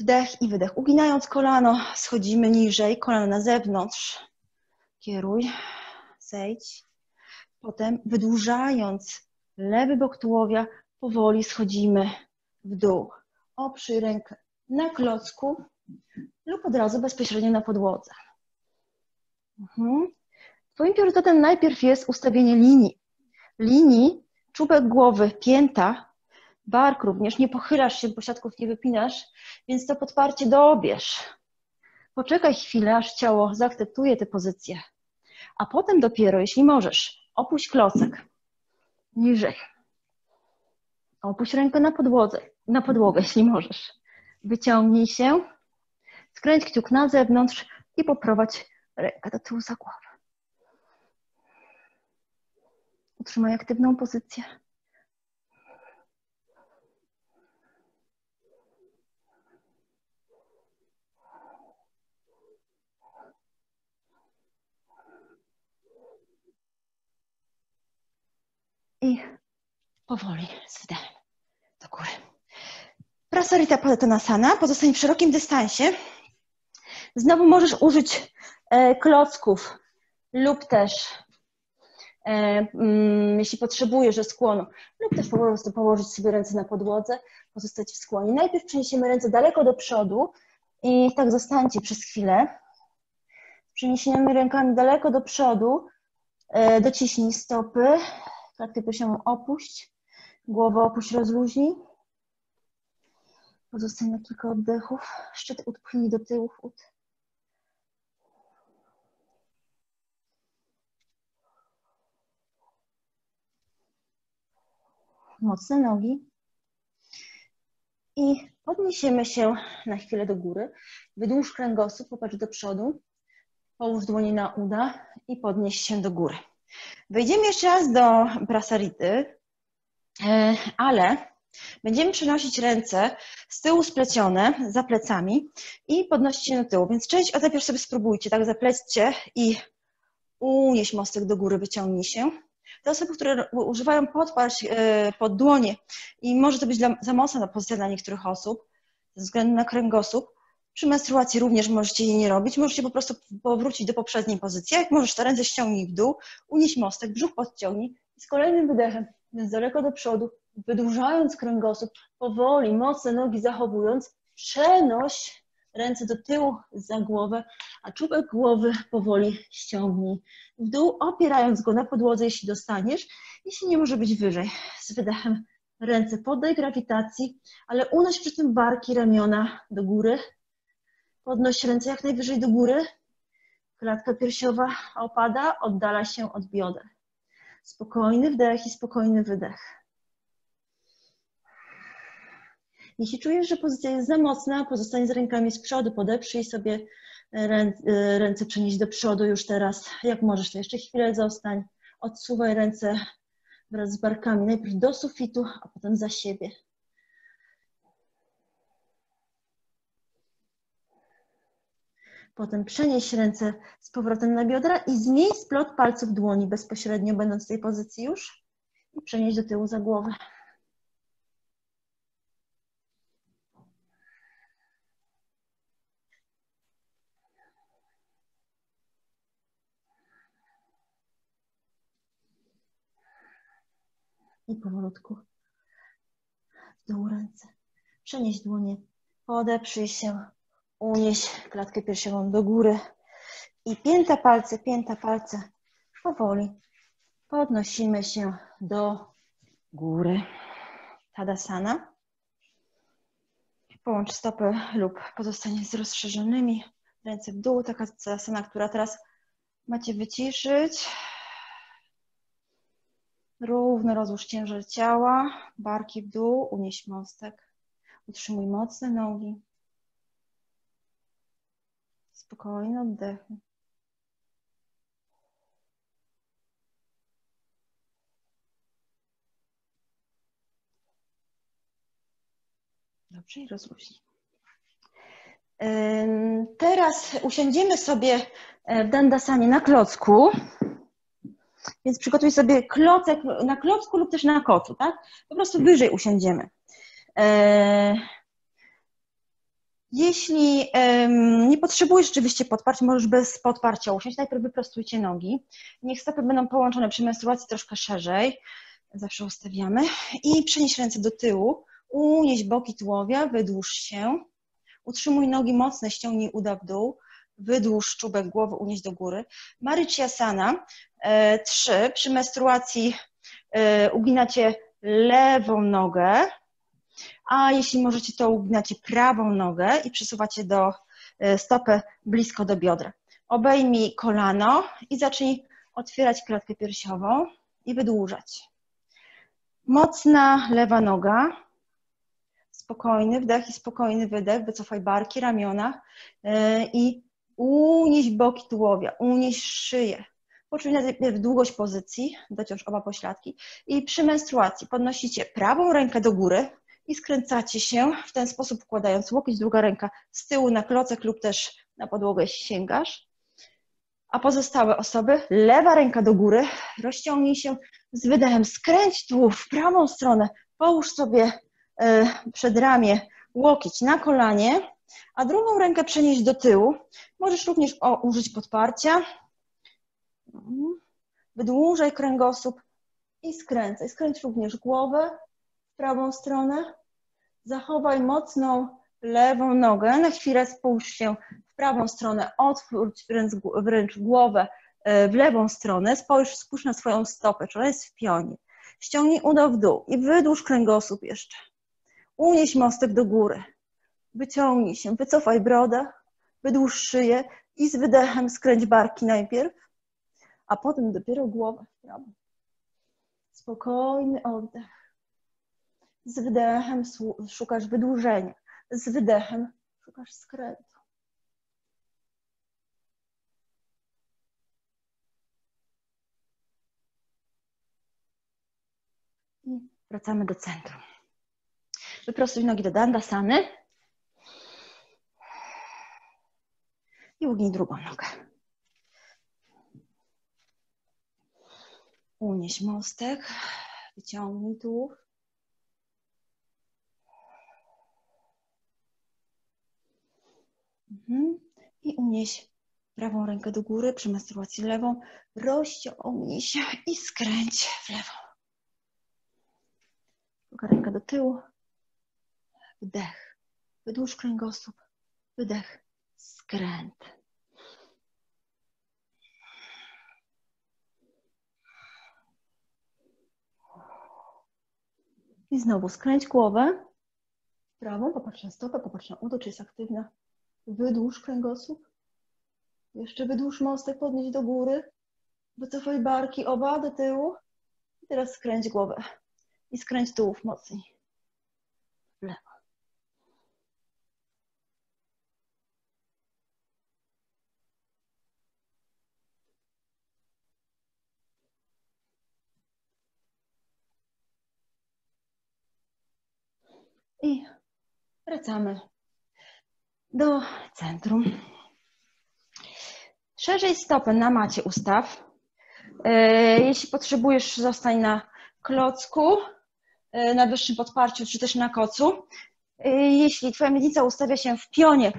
Wdech i wydech. Uginając kolano, schodzimy niżej. Kolano na zewnątrz. Kieruj. Zejdź. Potem wydłużając lewy bok tułowia, powoli schodzimy w dół. Oprzyj rękę na klocku lub od razu bezpośrednio na podłodze. Mhm. Twoim priorytetem najpierw jest ustawienie linii. Linii, czubek głowy, pięta, bark również. Nie pochylasz się, bo siatków nie wypinasz, więc to podparcie dobierz. Poczekaj chwilę, aż ciało zaakceptuje tę pozycję. A potem dopiero, jeśli możesz, opuść klocek niżej. Opuść rękę na podłodze, na podłogę, jeśli możesz. Wyciągnij się, skręć kciuk na zewnątrz i poprowadź rękę do tyłu za głowę. Utrzymaj aktywną pozycję. I powoli z wdechem do góry. Prasarita Padottanasana. Pozostań w szerokim dystansie. Znowu możesz użyć klocków lub też, jeśli potrzebujesz, skłonu, lub też po prostu położyć sobie ręce na podłodze, pozostać w skłonie. Najpierw przeniesiemy ręce daleko do przodu i tak zostańcie przez chwilę. Przeniesiemy rękami daleko do przodu, dociśnij stopy. Klatkę piersiową opuść, głowę opuść, rozluźnij. Pozostań na kilka oddechów. Szczyt odpchnij do tyłu. Ud. Mocne nogi. I podniesiemy się na chwilę do góry. Wydłuż kręgosłup, popatrz do przodu. Połóż dłonie na uda i podnieś się do góry. Wejdziemy jeszcze raz do prasarity, ale będziemy przenosić ręce z tyłu splecione za plecami i podnosić się do tyłu, więc część, a najpierw sobie spróbujcie, tak zaplećcie i unieś mostek do góry, wyciągnij się. Te osoby, które używają podparć pod dłonie i może to być dla, za mocna pozycja dla niektórych osób, ze względu na kręgosłup, przy menstruacji również możecie jej nie robić, możecie po prostu powrócić do poprzedniej pozycji. Jak możesz, te ręce ściągnij w dół, unieś mostek, brzuch podciągnij i z kolejnym wydechem, więc daleko do przodu, wydłużając kręgosłup, powoli, mocne nogi zachowując, przenoś ręce do tyłu za głowę, a czubek głowy powoli ściągnij w dół, opierając go na podłodze, jeśli dostaniesz, jeśli nie może być wyżej. Z wydechem ręce poddaj grawitacji, ale unoś przy tym barki, ramiona do góry. Podnoś ręce jak najwyżej do góry Klatka piersiowa opada, oddala się od bioder. Spokojny wdech i spokojny wydech. Jeśli czujesz, że pozycja jest za mocna, pozostań z rękami z przodu, podeprzyj sobie ręce, przenieść do przodu już teraz. Jak możesz, to jeszcze chwilę zostań. Odsuwaj ręce wraz z barkami, najpierw do sufitu, a potem za siebie. Potem przenieś ręce z powrotem na biodra i zmień splot palców dłoni bezpośrednio, będąc w tej pozycji już. I przenieś do tyłu za głowę. I powolutku w dół ręce. Przenieś dłonie, podeprzyj się. Unieś klatkę piersiową do góry i pięta palce, pięta palce, powoli podnosimy się do góry. Tadasana. Połącz stopy lub pozostanie z rozszerzonymi, ręce w dół. Taka tadasana, która teraz macie wyciszyć. Równo rozłóż ciężar ciała, barki w dół, unieś mostek. Utrzymuj mocne nogi. Spokojne oddechy. Dobrze, i rozluźnij. Teraz usiądziemy sobie w Dandasanie na klocku. Więc przygotuj sobie klocek na klocku lub też na kocu, tak? Po prostu wyżej usiądziemy. Jeśli um, nie potrzebujesz rzeczywiście podparć, możesz bez podparcia usiąść. Najpierw wyprostujcie nogi. Niech stopy będą połączone przy menstruacji troszkę szerzej. Zawsze ustawiamy. I przenieś ręce do tyłu. Unieś boki tułowia, wydłuż się. Utrzymuj nogi mocne, ściągnij uda w dół. Wydłuż czubek głowy, unieś do góry. Maryciasana. E, trzy. Przy menstruacji e, uginacie lewą nogę. A jeśli możecie, to uginacie prawą nogę i przesuwacie do stopę blisko do biodra. Obejmij kolano i zacznij otwierać klatkę piersiową i wydłużać. Mocna lewa noga, spokojny wdech i spokojny wydech, wycofaj barki, ramiona i unieś boki tułowia, unieś szyję. Poczuj najpierw długość pozycji, dociąż oba pośladki i przy menstruacji podnosicie prawą rękę do góry, i skręcacie się w ten sposób, układając łokieć, druga ręka z tyłu na klocek lub też na podłogę sięgasz. A pozostałe osoby, lewa ręka do góry, rozciągnij się z wydechem, skręć tu w prawą stronę, połóż sobie y, przedramię, łokieć na kolanie, a drugą rękę przenieść do tyłu. Możesz również o, użyć podparcia. Wydłużaj kręgosłup i skręcaj. Skręć również głowę. Prawą stronę, zachowaj mocną lewą nogę, na chwilę spójrz się w prawą stronę, otwórz wręcz głowę w lewą stronę, spójrz, spójrz na swoją stopę, czy ona jest w pionie, ściągnij udo w dół i wydłuż kręgosłup jeszcze, unieś mostek do góry, wyciągnij się, wycofaj brodę, wydłuż szyję i z wydechem skręć barki najpierw, a potem dopiero głowę w prawo. Spokojny oddech. Z wydechem szukasz wydłużenia. Z wydechem szukasz skrętu. I wracamy do centrum. Wyprostuj nogi do Dandasany. I ugnij drugą nogę. Unieś mostek. Wyciągnij tułów. I unieś prawą rękę do góry, przy menstruacji lewą, rozciągnij się i skręć w lewą. Druga ręka do tyłu, wdech, wydłuż kręgosłup, wydech, skręt. I znowu skręć głowę, prawą, popatrz na stopę, popatrz na udo, czy jest aktywna. Wydłuż kręgosłup, Jeszcze wydłuż mostek, podnieś do góry. Wycofaj barki oba do tyłu. I teraz skręć głowę. I skręć tułów mocniej. W lewo. I wracamy do centrum. Szerzej stopę na macie ustaw. Jeśli potrzebujesz, zostań na klocku, na wyższym podparciu, czy też na kocu. Jeśli twoja miednica ustawia się w pionie,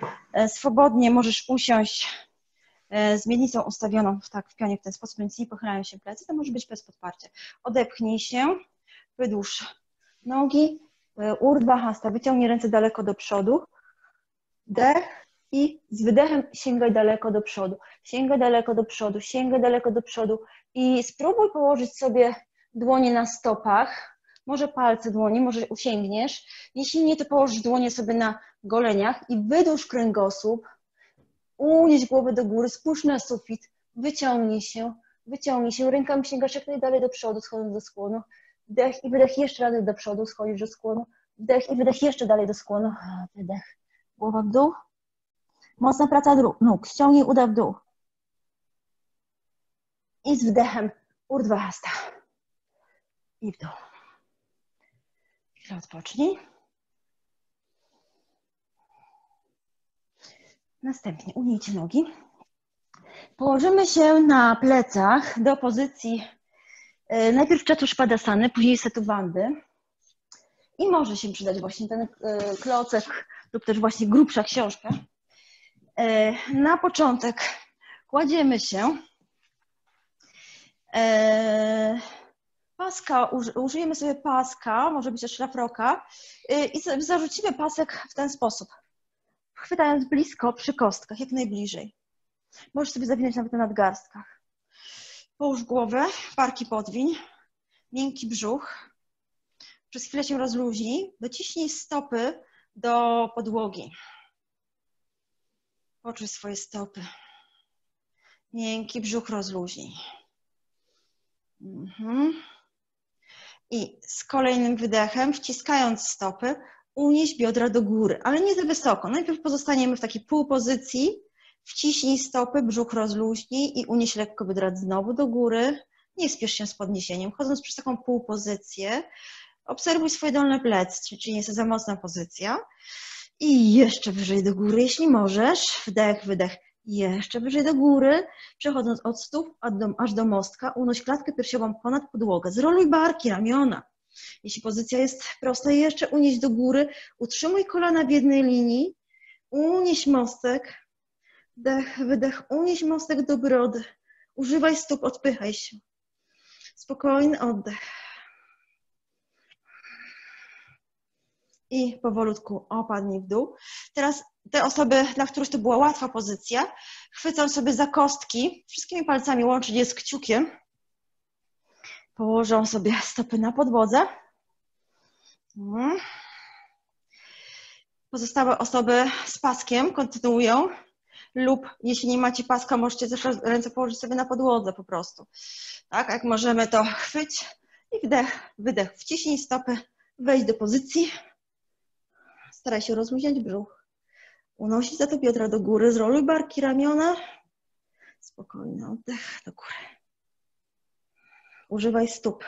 swobodnie możesz usiąść z miednicą ustawioną w, tak, w pionie w ten sposób, więc nie pochylają się plecy, to może być bez podparcia. Odepchnij się, wydłuż nogi, Urdhva Hasta, wyciągnij ręce daleko do przodu, dech i z wydechem sięgaj daleko do przodu, sięgaj daleko do przodu, sięgaj daleko do przodu i spróbuj położyć sobie dłonie na stopach, może palce dłoni, może usięgniesz, jeśli nie, to położysz dłonie sobie na goleniach i wydłuż kręgosłup, unieś głowę do góry, spójrz na sufit, wyciągnij się, wyciągnij się, rękami sięgasz jak najdalej do przodu, schodząc do skłonu. Wdech i wydech jeszcze dalej do przodu, schodzisz do skłonu. Wdech i wydech jeszcze dalej do skłonu. Wydech. Głowa w dół. Mocna praca nóg. Ściągnij uda w dół. I z wdechem Urdhva Hasta. I w dół. Chwilę odpocznij. Następnie ugnijcie nogi. Położymy się na plecach do pozycji najpierw Czaturpadasany, później Setubandhy i może się przydać właśnie ten klocek lub też właśnie grubsza książka. Na początek kładziemy się, paska, użyjemy sobie paska, może być też szlafroka i zarzucimy pasek w ten sposób, chwytając blisko przy kostkach, jak najbliżej. Możesz sobie zawinąć nawet na nadgarstkach. Połóż głowę, barki podwiń, miękki brzuch. Przez chwilę się rozluźnij. Dociśnij stopy do podłogi. Poczuj swoje stopy. Miękki brzuch rozluźnij. Mhm. I z kolejnym wydechem, wciskając stopy, unieś biodra do góry, ale nie za wysoko. Najpierw pozostaniemy w takiej półpozycji. Wciśnij stopy, brzuch rozluźnij i unieś lekko biodra znowu do góry. Nie spiesz się z podniesieniem, chodząc przez taką półpozycję. Obserwuj swoje dolne plecy, czyli nie jest to za mocna pozycja. I jeszcze wyżej do góry, jeśli możesz. Wdech, wydech. Jeszcze wyżej do góry. Przechodząc od stóp aż do mostka, unoś klatkę piersiową ponad podłogę. Zroluj barki, ramiona. Jeśli pozycja jest prosta, jeszcze unieś do góry. Utrzymuj kolana w jednej linii. Unieś mostek. Wdech, wydech, unieś mostek do brody. Używaj stóp, odpychaj się. Spokojny oddech. I powolutku opadnij w dół. Teraz te osoby, dla których to była łatwa pozycja, chwycą sobie za kostki, wszystkimi palcami łączyć je z kciukiem. Położą sobie stopy na podłodze. Pozostałe osoby z paskiem kontynuują. Lub jeśli nie macie paska, możecie też ręce położyć sobie na podłodze po prostu. Tak, jak możemy, to chwyć i wdech, wydech. Wciśnij stopy, wejdź do pozycji. Staraj się rozluźniać brzuch. Unosić za to biodra do góry, zroluj barki, ramiona. Spokojny oddech do góry. Używaj stóp.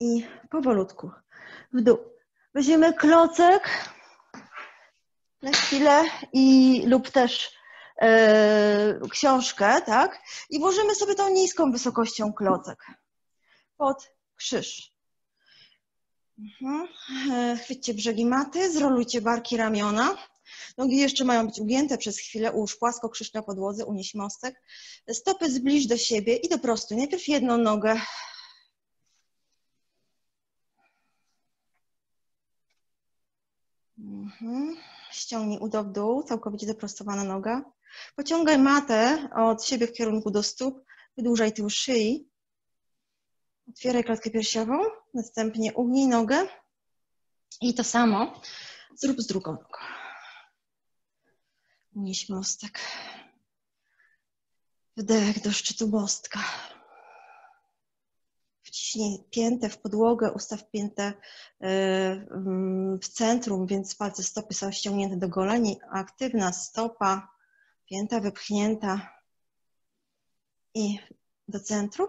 I powolutku w dół. Weźmiemy klocek na chwilę i lub też yy, książkę, tak? I włożymy sobie tą niską wysokością klocek pod krzyż. Mhm. Chwyćcie brzegi maty, zrolujcie barki, ramiona. Nogi jeszcze mają być ugięte przez chwilę, ułóż płasko krzyż na podłodze, unieś mostek. Stopy zbliż do siebie i doprostuj. Najpierw jedną nogę. Mhm. Ściągnij udo w dół, całkowicie doprostowana noga. Pociągaj matę od siebie w kierunku do stóp, wydłużaj tył szyi. Otwieraj klatkę piersiową następnie ugnij nogę i to samo zrób z drugą nogą. Unieś mostek. Wdech do szczytu mostka. Wciśnij piętę w podłogę, ustaw piętę w centrum, więc palce stopy są ściągnięte do goleni. Aktywna stopa, pięta wypchnięta i do centrum.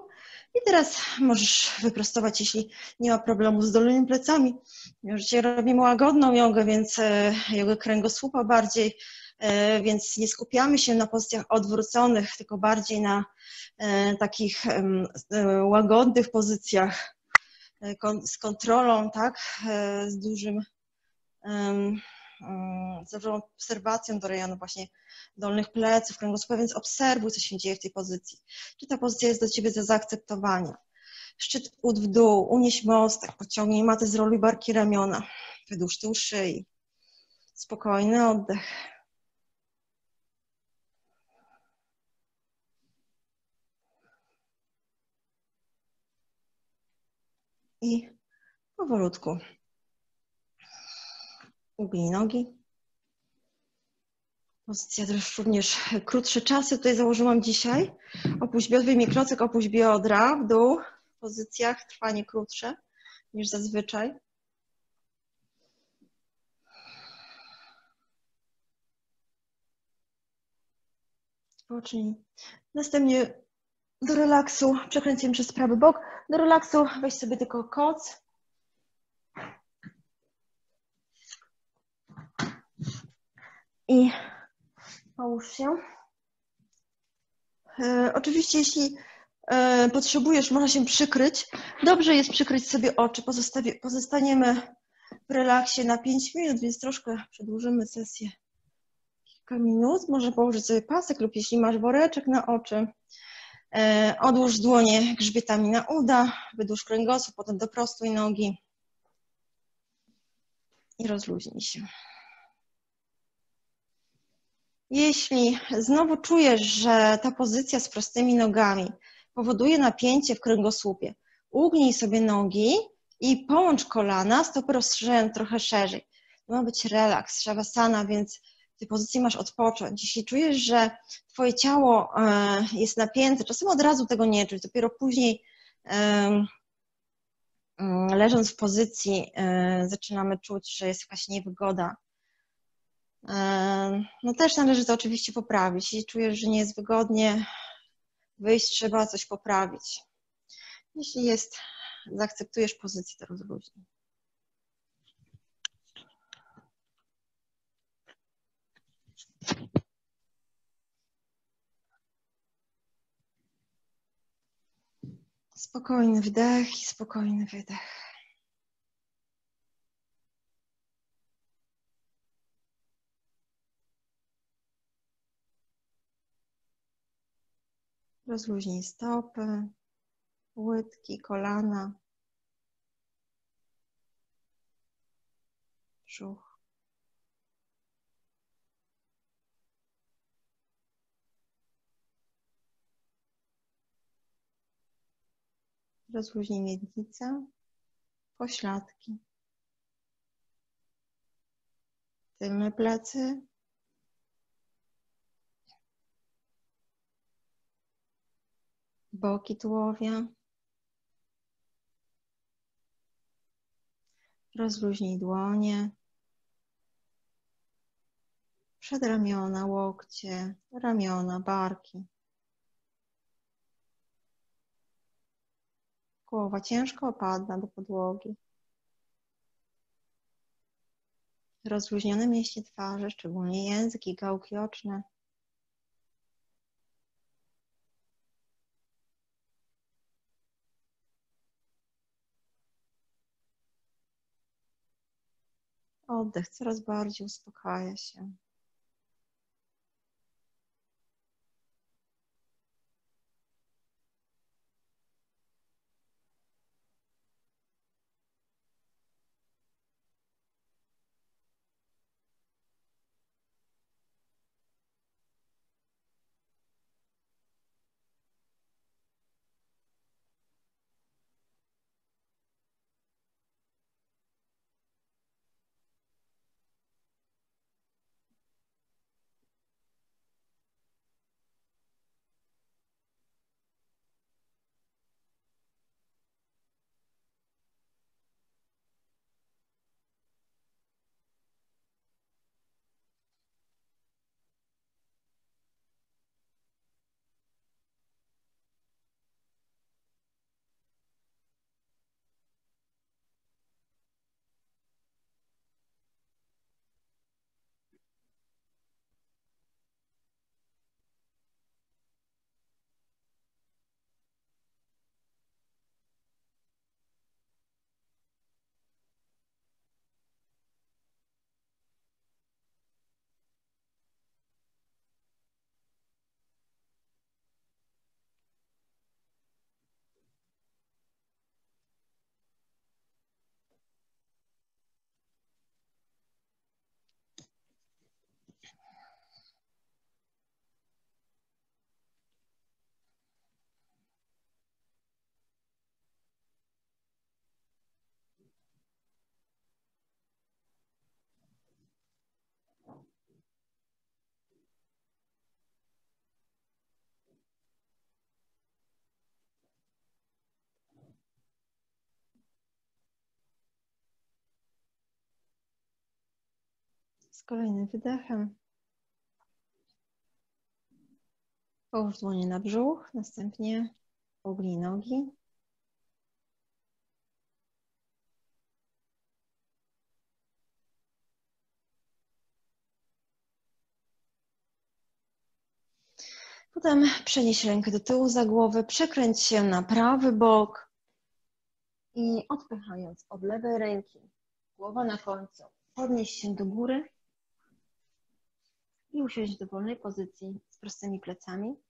I teraz możesz wyprostować, jeśli nie ma problemu z dolnymi plecami. Już dzisiaj robimy łagodną jogę, więc jogę kręgosłupa bardziej, więc nie skupiamy się na pozycjach odwróconych, tylko bardziej na takich łagodnych pozycjach z kontrolą, tak, z dużym, z dużą obserwacją do rejonu właśnie dolnych pleców, kręgosłupa, więc obserwuj, co się dzieje w tej pozycji. Czy ta pozycja jest do Ciebie do zaakceptowania? Szczyt ud w dół, unieś mostek, podciągnij matę, zroluj barki ramiona, wydłuż tył szyi, spokojny oddech. I powolutku ugnij nogi. Pozycja też również krótsze czasy. Tutaj założyłam dzisiaj. Opuść biodra, wyjmij klocek, opuść biodra w dół. W pozycjach trwanie krótsze niż zazwyczaj. Odpocznij. Następnie do relaksu, przekręcimy przez prawy bok. Do relaksu weź sobie tylko koc. I połóż się. E, oczywiście, jeśli e, potrzebujesz, można się przykryć. Dobrze jest przykryć sobie oczy. Pozostawi, pozostaniemy w relaksie na pięć minut, więc troszkę przedłużymy sesję. Kilka minut. Może położyć sobie pasek lub jeśli masz woreczek na oczy. E, odłóż dłonie grzbietami na uda. Wydłuż kręgosłup, potem doprostuj nogi. I rozluźnij się. Jeśli znowu czujesz, że ta pozycja z prostymi nogami powoduje napięcie w kręgosłupie, ugnij sobie nogi i połącz kolana, stopy rozszerzają trochę szerzej. To ma być relaks, shavasana, więc w tej pozycji masz odpocząć. Jeśli czujesz, że Twoje ciało jest napięte, czasem od razu tego nie czuć, dopiero później leżąc w pozycji zaczynamy czuć, że jest jakaś niewygoda. No też należy to oczywiście poprawić. Jeśli czujesz, że nie jest wygodnie wyjść, trzeba coś poprawić. Jeśli jest, zaakceptujesz pozycję, to rozluźnij. Spokojny wdech i spokojny wydech. Rozluźnij stopy, łydki, kolana, brzuch. Rozluźnij miednicę, pośladki, tylne plecy. Boki tułowia. Rozluźnij dłonie. Przedramiona, łokcie, ramiona, barki. Głowa ciężko opadła do podłogi. Rozluźnione mięśnie twarzy, szczególnie język i gałki oczne. Oddech coraz bardziej uspokaja się. z kolejnym wydechem. Połóż dłonie na brzuch, następnie ugnij nogi. Potem przenieś rękę do tyłu za głowę, przekręć się na prawy bok i odpychając od lewej ręki, głowa na końcu, podnieś się do góry i usiądź w dowolnej pozycji z prostymi plecami.